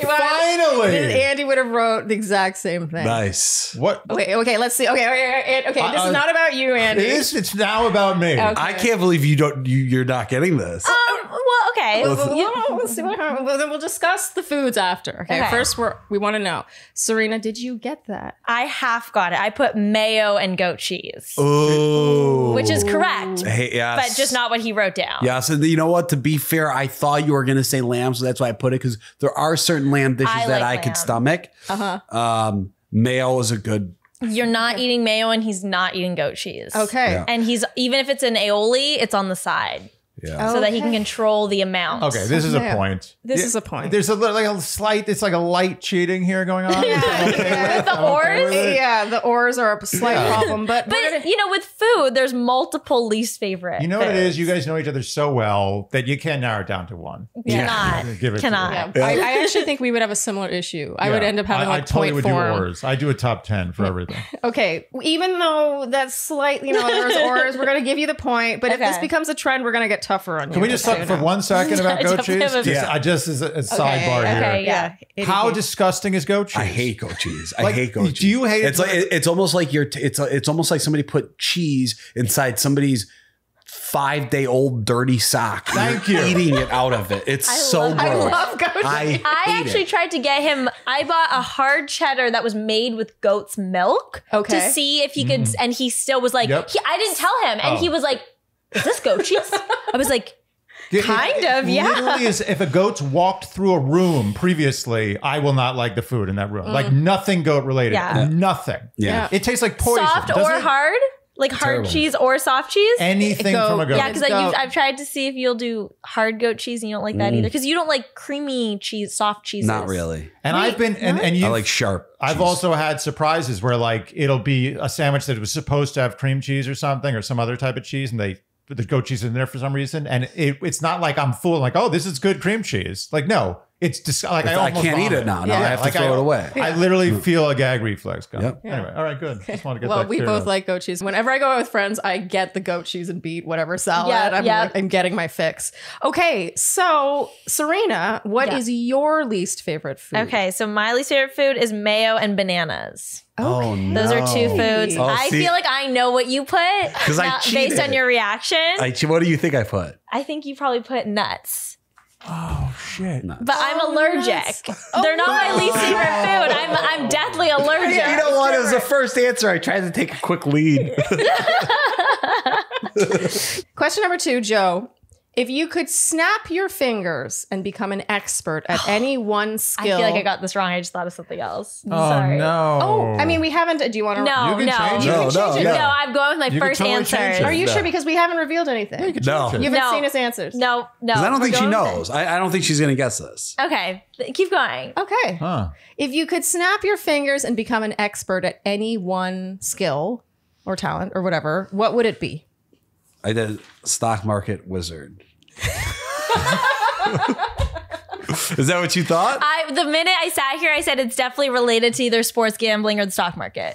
Finally. Andy would have wrote the exact same thing. Nice. What? Okay, okay, let's see. Okay, okay, okay. okay this uh, is not about you, Andy. It is. It's now about me. Okay. I can't believe you don't, you, you're not getting this. Um, well, okay. We'll, we'll, we'll, we'll see what happens. We'll, we'll discuss the foods after. Okay, okay. First, we're, we want to know. Serena, did you get that? I half got it. I put mayo and goat cheese. Oh. Which is correct. Hey, yes. But just not what he wrote down. Yeah, so you know what? To be fair, I thought you were going to say lamb, so that's why I put it, because there are certain lamb dishes I that like I could stomach. Uh-huh. Um, mayo is a good. You're not eating mayo, and he's not eating goat cheese. Okay. Yeah. And he's, even if it's an aioli, it's on the side. Yeah. So okay. that he can control the amount. Okay, this is yeah. a point. This yeah. is a point. There's a like a slight, it's like a light cheating here going on. yeah. Okay yeah. With the ors, okay with yeah, the ors are a slight yeah. problem, but but gonna, you know, with food, there's multiple least favorite. You know foods. What it is? You guys know each other so well that you can narrow it down to one. Yeah. Cannot. Yeah. Give it Cannot. To yeah. I, I actually think we would have a similar issue. I yeah. would end up having I, like I totally point would form. Do ors. I do a top ten for everything. Okay, even though that's slightly, you know, there's ors, we're gonna give you the point. But okay. if this becomes a trend, we're gonna get. Tougher on. Can we just talk for one second about goat cheese? Just, yeah. I just as a, a okay, sidebar okay, here. Okay, yeah. It How disgusting is goat cheese? I hate goat cheese. I like, hate goat cheese. Do you hate it? It's like it, it's almost like you're. T it's a, it's almost like somebody put cheese inside somebody's five day old dirty sock. Thank you. Eating it out of it. It's I so love, gross. I love goat cheese. I, I actually it. tried to get him. I bought a hard cheddar that was made with goat's milk. Okay. To see if he could, mm. and he still was like, yep. he, I didn't tell him, and oh. he was like. Is this goat cheese? I was like, kind it, of, it yeah. literally is, if a goat's walked through a room previously, I will not like the food in that room. Mm. Like nothing goat related. Yeah. Nothing. Yeah. It tastes like poison. Soft Doesn't or it? Hard? Like hard Terrible. Cheese or soft cheese? Anything goat. From a goat. Yeah, because I've tried to see if you'll do hard goat cheese and you don't like that mm. either. Because you don't like creamy cheese, soft cheeses. Not really. And Wait, I've been, and, and you I like sharp. I've cheese. Also had surprises where like, it'll be a sandwich that was supposed to have cream cheese or something or some other type of cheese and they, the goat cheese in there for some reason. And it, it's not like I'm fooling like, oh, this is good cream cheese. Like, no, it's just like it's, I, almost I can't vomit. Eat it now. No, yeah. I have like to throw I, it away. I literally mm. feel a gag reflex. Yep. Yeah. Anyway, all right, good. Just want to get well, that we both out. Like goat cheese. Whenever I go out with friends, I get the goat cheese and beet, whatever salad. Yep, I'm, yep. Like, I'm getting my fix. Okay, so Serena, what yep. is your least favorite food? Okay, so my least favorite food is mayo and bananas. Okay. Oh, no. Those are two foods. Oh, I see, feel like I know what you put now, based on your reaction. I, what do you think I put? I think you probably put nuts. Oh, shit. Nuts. But I'm oh, allergic. Oh, They're not no. my least favorite food. I'm, I'm deathly allergic. You know what? It was the first answer. I tried to take a quick lead. Question number two, Joe. If you could snap your fingers and become an expert at any one skill. I feel like I got this wrong. I just thought of something else. I'm oh, sorry. no. Oh, I mean, we haven't. Do you want to? No, you can no. You no, can change no, it. No, I'm going with my you first totally answer. Are you no. sure? Because we haven't revealed anything. Yeah, you no. You haven't no. seen his answers. No, no. I don't We're think she knows. I, I don't think she's going to guess this. Okay. Keep going. Okay. Huh. If you could snap your fingers and become an expert at any one skill or talent or whatever, what would it be? I did stock market wizard. Is that what you thought? I, the minute I sat here, I said it's definitely related to either sports gambling or the stock market.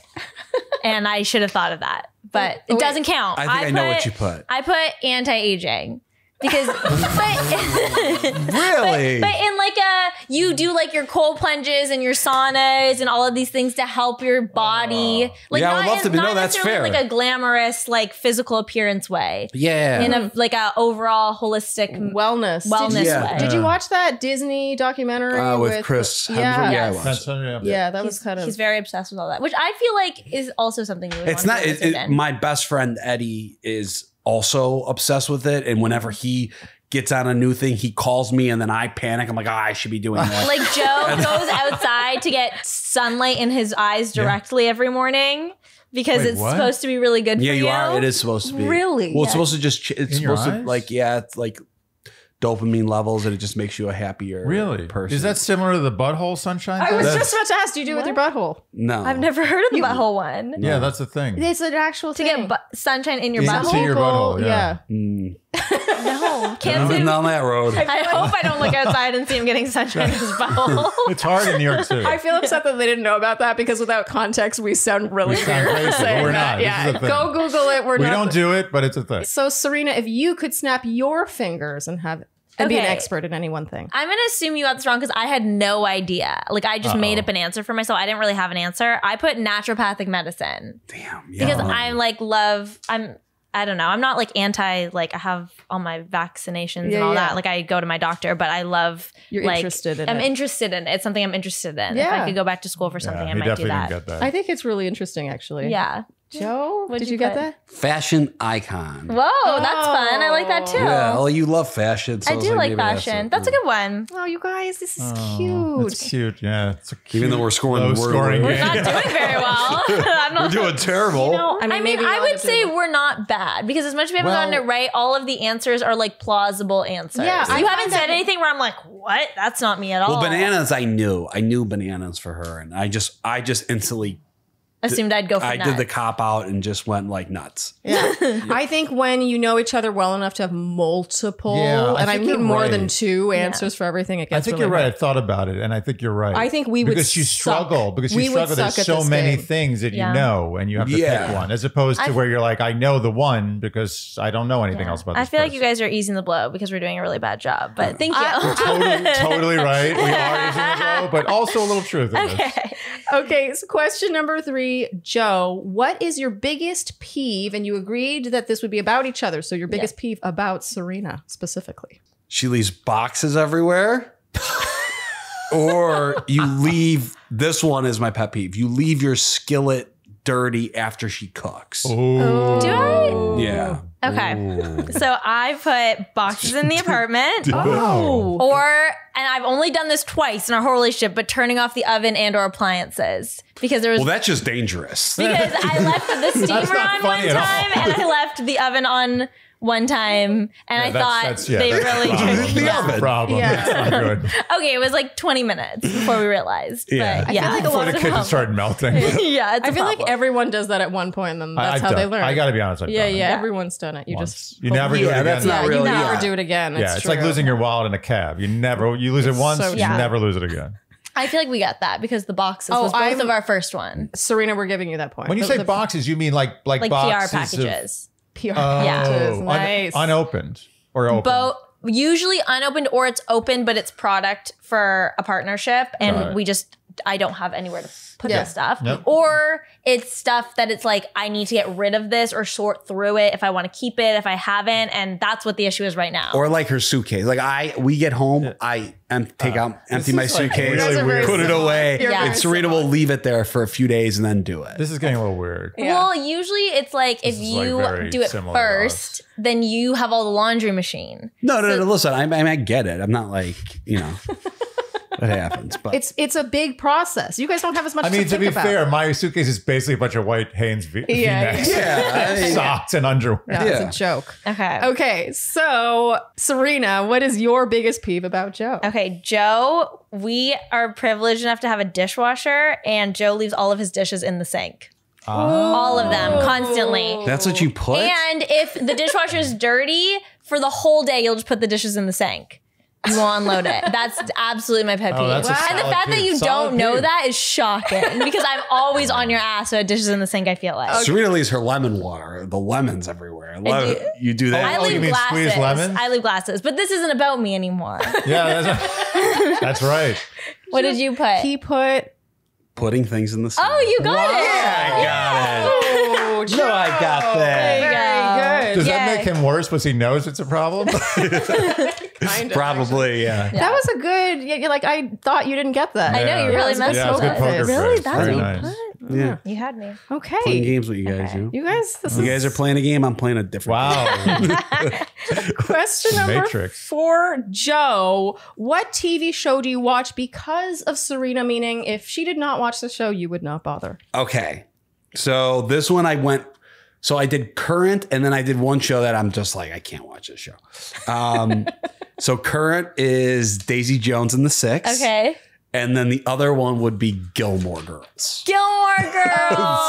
And I should have thought of that, but it Wait, doesn't count. I think I, I put, know what you put. I put anti-aging. Because, but, really, but, but in like a, you do like your cold plunges and your saunas and all of these things to help your body. Oh. Like, yeah, not, I would love to be, no, that's fair. Like a glamorous, like physical appearance way. Yeah. In a, like a overall holistic wellness, wellness did, yeah. way. Did you watch that Disney documentary uh, with, with Chris? With, yeah. Yeah, yes. That's, yeah. Yeah. That he's, was kind of, he's very obsessed with all that, which I feel like is also something. You would it's not, it, it, my best friend, Eddie, is also obsessed with it, and whenever he gets on a new thing, he calls me, and then I panic. I'm like, oh, I should be doing that. Like Joe goes outside to get sunlight in his eyes directly yeah. every morning because Wait, it's what? supposed to be really good. Yeah, for you, you are. It is supposed to be really. Well, yeah. it's supposed to just. It's in supposed to eyes? Like yeah, it's like dopamine levels, and it just makes you a happier really person. Is that similar to the butthole sunshine? I was that's, just about to ask, do you do what? With your butthole? No, I've never heard of the you, butthole one. Yeah, that's a thing. It's an actual to thing. Get sunshine in your butthole. Your butthole, yeah. yeah. Mm. No, can't see him down that road. I hope I don't look outside and see him getting sunshine in his bubble. It's hard in New York City. I feel upset that they didn't know about that because without context, we sound really we sound crazy. But we're not. Yeah, go Google it. We're we not. Don't do it, but it's a thing. So, Serena, if you could snap your fingers and have and okay. be an expert in any one thing, I'm gonna assume you got this wrong because I had no idea. Like I just uh-oh. made up an answer for myself. I didn't really have an answer. I put naturopathic medicine. Damn. Yeah. Because I'm like love. I'm. I don't know. I'm not like anti, like I have all my vaccinations yeah, and all yeah. that. Like I go to my doctor, but I love, You're like, interested in I'm it. interested in it. It's something I'm interested in. Yeah. If I could go back to school for something, yeah, I might do that. that. I think it's really interesting actually. Yeah. Joe, What'd did you, you get that? Fashion icon. Whoa, oh. that's fun. I like that too. Yeah, well, you love fashion. So I do like, like fashion. That's, that's a good one. Oh, you guys, this is oh, cute. It's cute, yeah. It's a cute Even though we're scoring the word. Scoring we're not doing very well. I'm not, we're doing terrible. You know, I mean, I, mean, I would say we're not bad because as much as we haven't well, gotten it right, all of the answers are like plausible answers. Yeah, so you I haven't said anything where I'm like, what? That's not me at all. Well, bananas I knew. I knew bananas for her. And I just, I just instantly... assumed I'd go for I nuts. did the cop out and just went like nuts. Yeah. yeah. I think when you know each other well enough to have multiple, yeah, I and I mean more right. than two answers yeah. for everything, it gets I think really you're right. Bad. I thought about it and I think you're right. I think we would Because you struggle. Because you struggle. There's so many game. things that yeah. you know and you have to yeah. pick one as opposed to I've, where you're like, I know the one because I don't know anything yeah. else about this I feel person. Like you guys are easing the blow because we're doing a really bad job, but thank you. Totally, totally right. We are easing the blow, but also a little truth in this. Okay, so question number three. Joe, what is your biggest peeve? And you agreed that this would be about each other. So your biggest yeah. peeve about Serena specifically. She leaves boxes everywhere. Or you leave, this one is my pet peeve. You leave your skillet dirty after she cooks. Oh. Do I? Yeah. Okay. Ooh. So I put boxes in the apartment. Oh. Or, and I've only done this twice in our whole relationship, but turning off the oven and or appliances. Because there was. Well, that's just dangerous. Because I left the steamer on one time and I left the oven on one time. And yeah, I that's, thought that's, yeah, they really tricked me. That's the problem. Yeah. That's not good. Okay, it was like twenty minutes before we realized. Yeah. But yeah. I feel like before a lot the of kitchen started melting. yeah, it's I feel problem. like everyone does that at one point and then that's I, how done. they learn. I got to be honest. I've yeah, yeah, yeah. Everyone's done it. You Once. just. You never do yeah, it again. Yeah, really, you never yeah. do it again. It's yeah, it's true. Like losing your wallet in a cab. You never, you lose it's it once, so you yeah. never lose it again. I feel like we got that because the boxes oh, was both I'm, of our first one. Serena, we're giving you that point. When you the, say the, boxes, you mean like like, like boxes P R packages. Of, P R oh, packages, nice. Un, unopened or open? Both, usually unopened or it's open, but it's product for a partnership. And right. we just, I don't have anywhere to put yeah. this stuff. Yep. Or it's stuff that it's like, I need to get rid of this or sort through it if I want to keep it, if I haven't. And that's what the issue is right now. Or like her suitcase. Like I, we we get home, yeah. I... and take uh, out, empty my suitcase, like really put it away. Yeah. And Serena will leave it there for a few days and then do it. This is getting a little weird. Yeah. Well, usually it's like this if you like do it first, then you have all the laundry machine. No, no, so no, no listen, I, I mean, I get it. I'm not like, you know. It happens, but it's it's a big process. You guys don't have as much. I mean, to, to be about. fair, my suitcase is basically a bunch of white Hanes v yeah, v yeah. yeah. socks and underwear. No, yeah. It's a joke. Okay, okay. So, Serena, what is your biggest peeve about Joe? Okay, Joe, we are privileged enough to have a dishwasher, and Joe leaves all of his dishes in the sink. Oh. All of them constantly. That's what you put. And if the dishwasher is dirty for the whole day, you'll just put the dishes in the sink. You will unload it. That's absolutely my pet peeve. Oh, and the fact peeve. that you solid don't peeve. know that is shocking because I'm always on your ass. So dishes in the sink, I feel like. Okay. Serena leaves her lemon water. The lemons everywhere. Love you, you do that. I oh, leave you mean glasses. Squeeze lemons? I leave glasses. But this isn't about me anymore. Yeah, that's, that's right. What did you put? He put... putting things in the sink. Oh, you got wow. it. Yeah, I got yeah. it. Oh, no, I got that. Very good. Does Yay. that make him worse because he knows it's a problem? Kind of, Probably, yeah. yeah. That was a good, yeah, like, I thought you didn't get that. Yeah. I know, you really messed yeah, up with it. Really? That's Very nice. Fun. Yeah. You had me. Okay. Playing games with you guys. Okay. You. you guys this You is... guys are playing a game. I'm playing a different wow. game. Wow. Question number Matrix. four, Joe. What T V show do you watch because of Serena? Meaning if she did not watch the show, you would not bother. Okay. So this one I went... So I did Current, and then I did one show that I'm just like, I can't watch this show. Um, so Current is Daisy Jones and the Six. Okay. And then the other one would be Gilmore Girls. Gilmore Girls!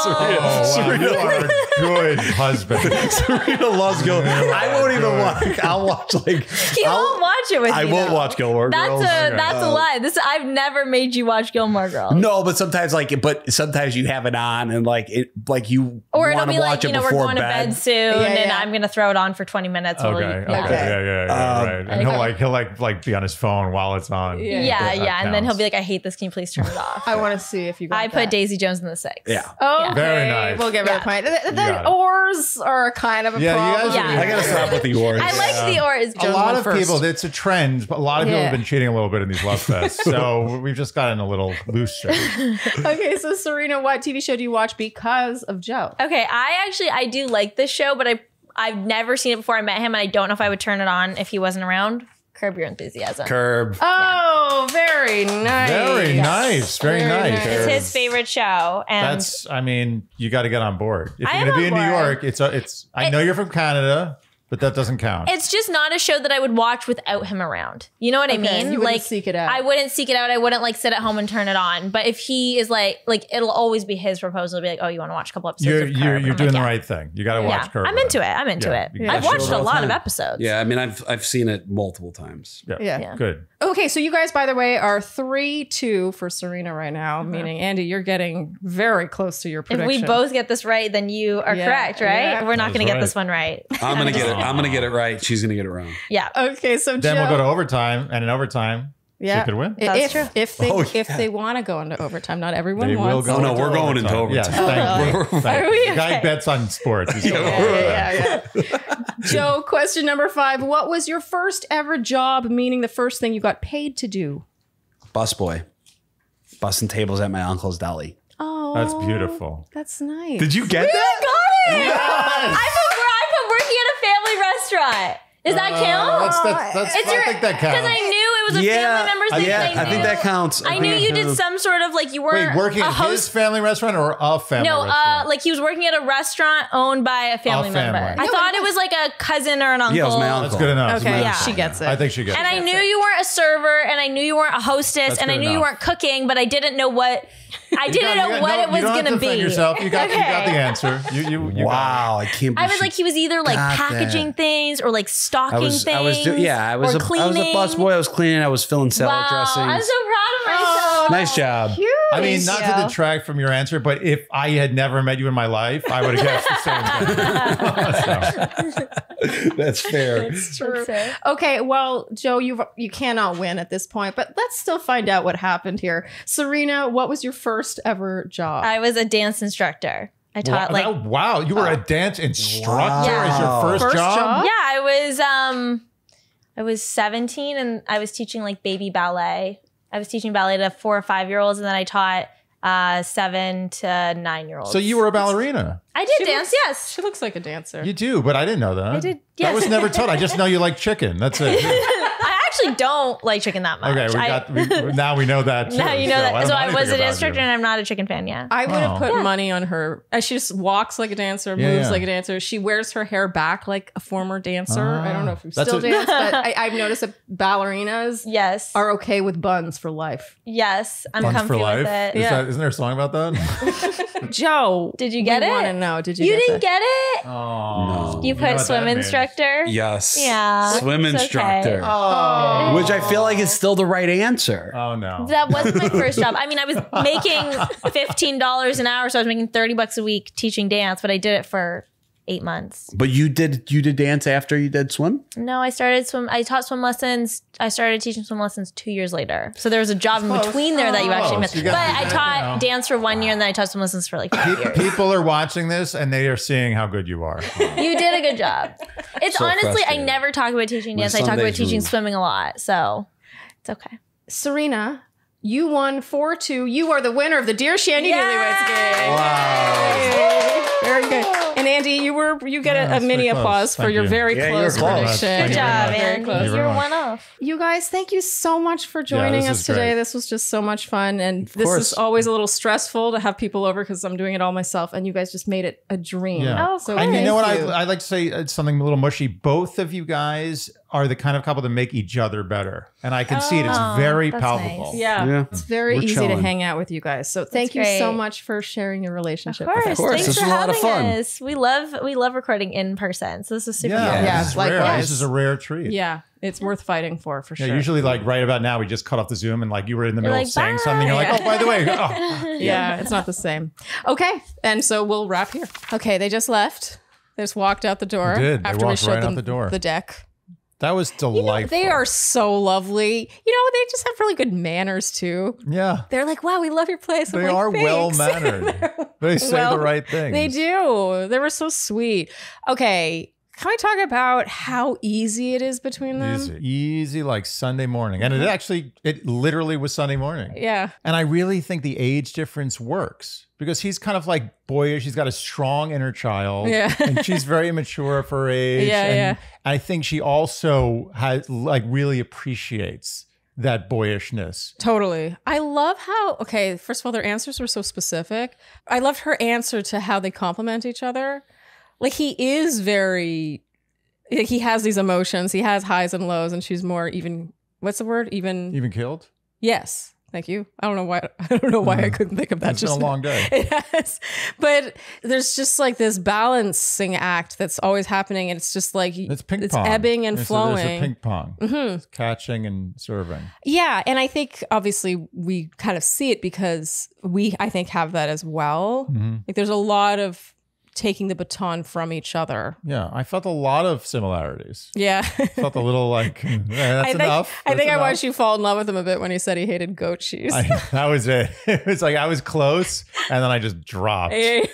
Serena, oh, Serena, wow. Serena, you are a good husband. Serena loves Gilmore. I won't even watch. I'll watch like. He I'll, won't watch it with I you. I won't though. watch Gilmore that's Girls. That's a that's uh, a lie. This I've never made you watch Gilmore Girls. No, but sometimes like, but sometimes you have it on and like it, like you. Or it'll be watch like it you know we're going bed. to bed soon, yeah, yeah. and I'm gonna throw it on for twenty minutes. Okay, really, okay, yeah, yeah, yeah, yeah um, right. And he'll like he'll like like be on his phone while it's on. Yeah, yeah, yeah. and then he'll be like, I hate this. Can you please turn it off? I want to see if you got I that. put Daisy Jones and the Six. Yeah. Oh, okay. Very nice. We'll give her yeah. a point. The, the oars are kind of a yeah, problem. You guys, yeah. I got to stop with the oars. I like yeah. the oars. Jones a lot of first. people, it's a trend, but a lot of yeah. people have been cheating a little bit in these love fests. So we've just gotten a little looser. Okay. So Serena, what T V show do you watch because of Joe? Okay. I actually, I do like this show, but I, I've never seen it before I met him. And I don't know if I would turn it on if he wasn't around. Curb Your Enthusiasm. Curb. Oh, yeah. very nice. Very nice. Very, very nice. nice. It's his favorite show. And that's, I mean, you got to get on board. If I you're going to be in board. New York, it's, a, it's, I it, know you're from Canada, but that doesn't count. It's just not a show that I would watch without him around. You know what okay, I mean? You like, seek it out. I wouldn't seek it out. I wouldn't like sit at home and turn it on. But if he is like, like it'll always be his proposal. It'll be like, oh, you want to watch a couple episodes? You're, of Curb? You're, you're doing like, the yeah. right thing. You got to watch yeah. Curb. I'm into it. I'm into yeah. it. Yeah. I've watched a lot time. of episodes. Yeah, I mean, I've I've seen it multiple times. Yeah. Yeah. yeah, good. Okay, so you guys, by the way, are three two for Serena right now. Mm-hmm. Meaning, Andy, you're getting very close to your prediction. If we both get this right, then you are yeah. correct, right? Yeah. We're not going to get this one right. I'm going to get it. I'm going to get it right. She's going to get it wrong. Yeah. Okay. So then Joe, we'll go to overtime, and in overtime, yeah, she could win. That's if, true. If they, oh, yeah. if they want to go into overtime, not everyone they wants to. Oh, no, we're overtime. going into overtime. Yeah, oh, really? Are we okay? Guy bets on sports. yeah, yeah, yeah, yeah. Joe, question number five. What was your first ever job, meaning the first thing you got paid to do? Busboy. Bussing tables at my uncle's deli. Oh. That's beautiful. That's nice. Did you get we that? got it. Yes. I Restaurant. Does that count? Uh, that's, that's, that's, it's I your, think that counts. Because I knew it was a yeah, family member's thing. Yeah, I, I think that counts. I, I knew you counts. did some sort of like you were Wait, working a at host his family restaurant or a family no, restaurant? No, uh, like he was working at a restaurant owned by a family a member. Family. I no, thought it was like a cousin or an uncle. Yeah, it was my uncle. That's good enough. Okay, yeah. She gets it. I think she gets and it. And I knew you weren't a server and I knew you weren't a hostess that's and I knew enough. you weren't cooking, but I didn't know what. I you didn't know got, what no, it was going to be. Yourself. You got, okay. you got the answer. You, you, you wow, I can't believe I was like, he was either like packaging that. things or like stocking I was, things. I was do, yeah, I was, a, I was a bus boy. I was cleaning. I was filling salad wow, dressings. I'm so proud of myself. Oh, nice job. Cute. I mean, not to detract from your answer, but if I had never met you in my life, I would have guessed the same thing. So. That's fair. It's true. That's okay, well, Joe, you you cannot win at this point, but let's still find out what happened here. Serena, what was your first First ever job? I was a dance instructor. I taught wow, like wow, you were uh, a dance instructor wow. as your first, first job? job? Yeah, I was um, I was seventeen and I was teaching like baby ballet. I was teaching ballet to four or five year olds, and then I taught uh, seven to nine year olds. So you were a ballerina. I did she dance. Looks, yes, she looks like a dancer. You do, but I didn't know that. I did. Yes. That was never taught. I just know you like chicken. That's it. I actually don't like chicken that much. Okay, we got, I, we, now we know that. Too, now you know so that. I so I was an instructor, and I'm not a chicken fan. Yeah, I would have oh. put yeah. money on her. She just walks like a dancer, moves yeah, yeah. like a dancer. She wears her hair back like a former dancer. Uh, I don't know if you still a, dance, but I, I've noticed that ballerinas, yes, are okay with buns for life. Yes, I'm buns comfy for life? with it. Is yeah. that, isn't there a song about that? Joe, did you get we it? Want to know? Did you? You get didn't that? get it. Oh, no. You put you know swim instructor. Yes. Yeah. Swim instructor. Oh. Oh. Which I feel like is still the right answer. Oh, no. That wasn't my first job. I mean, I was making fifteen dollars an hour, so I was making thirty bucks a week teaching dance, but I did it for eight months. But you did you did dance after you did swim? No, I started swim. I taught swim lessons. I started teaching swim lessons two years later. So there was a job in between there that you actually missed. But I taught dance for one year and then I taught swim lessons for like five years. People are watching this and they are seeing how good you are. You did a good job. It's honestly, I never talk about teaching dance. I talk about teaching swimming a lot. So it's okay. Serena, you won four two. You are the winner of the Dear Shandy Newlyweds game. Wow. Very good. And Andy, you were you get yeah, a, a mini applause for your, you. very yeah, close your very close prediction. Good job, Andy. You were one off. You guys, thank you so much for joining yeah, us today. Great. This was just so much fun, and of this course. is always a little stressful to have people over because I'm doing it all myself. And you guys just made it a dream. Yeah. Oh, so and you know what? You. I I like to say it's something a little mushy. Both of you guys are the kind of couple that make each other better. And I can oh, see it. It's very palpable. Nice. Yeah. yeah. It's very We're easy chilling. to hang out with you guys. So thank That's you great. so much for sharing your relationship. Of course. Of course. Thanks this for was a lot of fun. Us. We love we love recording in person. So this is super yeah, fun. Yeah, it's like this is a rare treat. Yeah. It's worth fighting for, for sure. Yeah, usually like right about now, we just cut off the Zoom and like you were in the you're middle like, of saying Bye. something. You're yeah. like, oh, by the way. Oh. Yeah, it's not the same. Okay. And so we'll wrap here. Okay. They just left. They just walked out the door. They did. They after walked we showed right them out the door. The deck. That was delightful. You know, they are so lovely. You know, they just have really good manners too. Yeah. They're like, wow, we love your place. They like, are well mannered. They say well, the right things. They do. They were so sweet. Okay. Can we talk about how easy it is between them? Easy, easy like Sunday morning. And it actually, it literally was Sunday morning. Yeah. And I really think the age difference works because he's kind of like boyish. He's got a strong inner child. Yeah. And she's very immature for her age. Yeah, and yeah. I think she also has like really appreciates that boyishness. Totally. I love how, okay, first of all, their answers were so specific. I loved her answer to how they compliment each other. Like he is very, he has these emotions. He has highs and lows, and she's more even. What's the word? Even. Even killed. Yes, thank you. I don't know why. I don't know why mm. I couldn't think of that. It's just been a long day. Yes, but there's just like this balancing act that's always happening, and it's just like it's ping it's pong. ebbing and it's flowing. A, there's a ping pong, mm-hmm. it's catching and serving. Yeah, and I think obviously we kind of see it because we I think have that as well. Mm-hmm. Like there's a lot of taking the baton from each other. Yeah, I felt a lot of similarities. Yeah. felt a little like, eh, that's I think, enough. That's I think enough. I watched you fall in love with him a bit when he said he hated goat cheese. I, that was it. It was like I was close and then I just dropped. Yeah.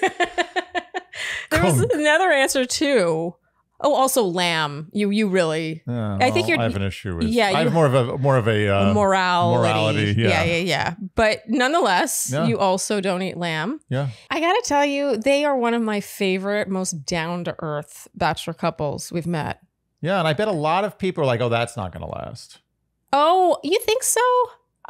There was another answer too. Oh, also lamb. You you really. Yeah, I think well, you're. I have an issue with. Yeah, you, I have more of a more of a uh, morality. morality yeah. yeah, yeah, yeah. But nonetheless, yeah. you also don't eat lamb. Yeah. I gotta tell you, they are one of my favorite, most down to earth bachelor couples we've met. Yeah, and I bet a lot of people are like, "Oh, that's not gonna last." Oh, you think so?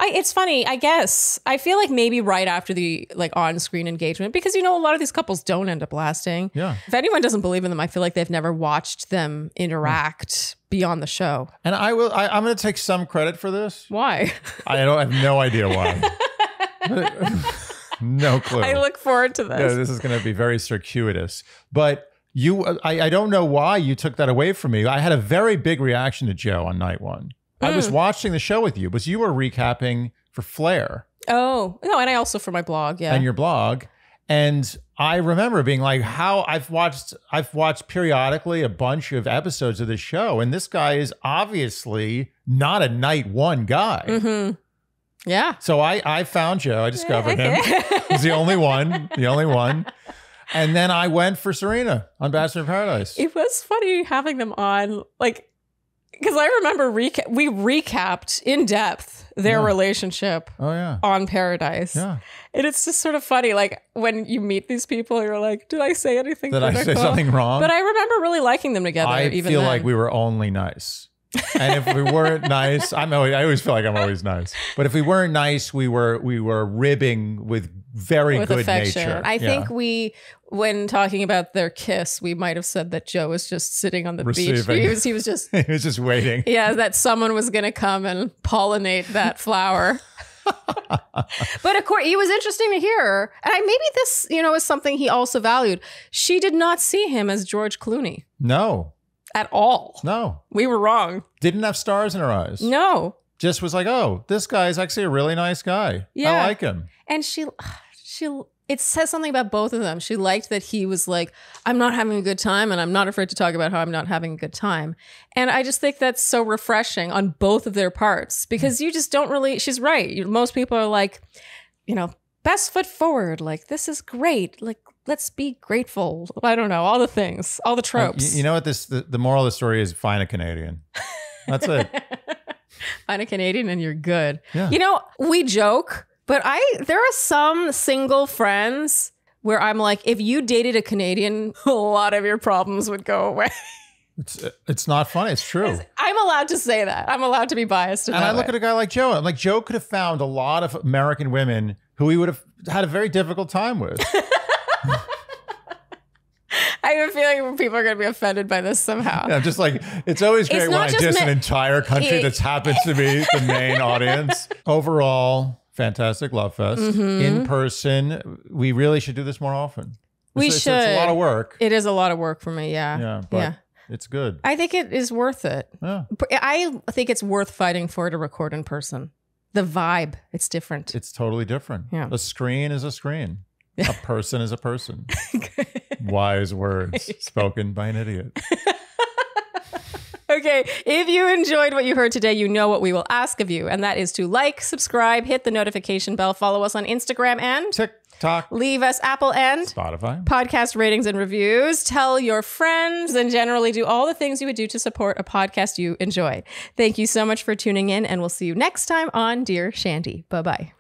I, it's funny, I guess. I feel like maybe right after the like on-screen engagement, because you know a lot of these couples don't end up lasting. Yeah. If anyone doesn't believe in them, I feel like they've never watched them interact mm. beyond the show. And I will. I, I'm going to take some credit for this. Why? I don't I have no idea why. No clue. I look forward to this. Yeah, this is going to be very circuitous, but. You, I, I don't know why you took that away from me. I had a very big reaction to Joe on night one. I mm. was watching the show with you, but you were recapping for Flair. Oh, no, and I also for my blog, yeah. And your blog. And I remember being like, how I've watched, I've watched periodically a bunch of episodes of this show, and this guy is obviously not a night one guy. Mm-hmm. Yeah. So I, I found Joe. I discovered him. He's the only one, the only one. And then I went for Serena on Bachelor in Paradise. It was funny having them on, like, because I remember reca we recapped in depth their yeah. relationship oh, yeah. on Paradise. Yeah. And it's just sort of funny. Like when you meet these people, you're like, did I say anything? Did critical? I say something wrong? But I remember really liking them together. I even feel then. like we were only nice. And if we weren't nice, I'm always, I always feel like I'm always nice. But if we weren't nice, we were we were ribbing with very with good affection. nature. I yeah. think we, when talking about their kiss, we might have said that Joe was just sitting on the Receiving. beach. He was he was just he was just waiting. Yeah, that someone was going to come and pollinate that flower. But of course, it was interesting to hear, and I, maybe this you know is something he also valued. She did not see him as George Clooney. No. At all. No. We were wrong. Didn't have stars in her eyes. No. Just was like, oh, this guy is actually a really nice guy. Yeah. I like him. And she, she, it says something about both of them. She liked that he was like, I'm not having a good time, and I'm not afraid to talk about how I'm not having a good time. And I just think that's so refreshing on both of their parts, because you just don't really, she's right. Most people are like, you know, best foot forward. Like, this is great. Like, let's be grateful. I don't know. All the things, all the tropes. Uh, you, you know what this, the, the moral of the story is, find a Canadian. That's it. Find a Canadian and you're good. Yeah. You know, we joke, but I, there are some single friends where I'm like, if you dated a Canadian, a lot of your problems would go away. It's, it's not funny. It's true. I'm allowed to say that. I'm allowed to be biased. And I look way. at a guy like Joe. I'm like, Joe could have found a lot of American women who he would have had a very difficult time with. I have a feeling people are going to be offended by this somehow. Yeah, I'm just like, it's always great it's when I diss an entire country that's happens to be the main audience. Overall, fantastic love fest. Mm-hmm. In person, we really should do this more often. We it's, should. It's, it's a lot of work. It is a lot of work for me, yeah. Yeah, but yeah. It's good. I think it is worth it. Yeah. I think it's worth fighting for to record in person. The vibe, it's different. It's totally different. Yeah. A screen is a screen. A person is a person. Wise words spoken by an idiot. Okay, if you enjoyed what you heard today, you know what we will ask of you, and that is to like, subscribe, hit the notification bell, follow us on Instagram and TikTok, leave us Apple and Spotify podcast ratings and reviews, tell your friends, and generally do all the things you would do to support a podcast you enjoy. Thank you so much for tuning in, and we'll see you next time on Dear Shandy. Bye-bye.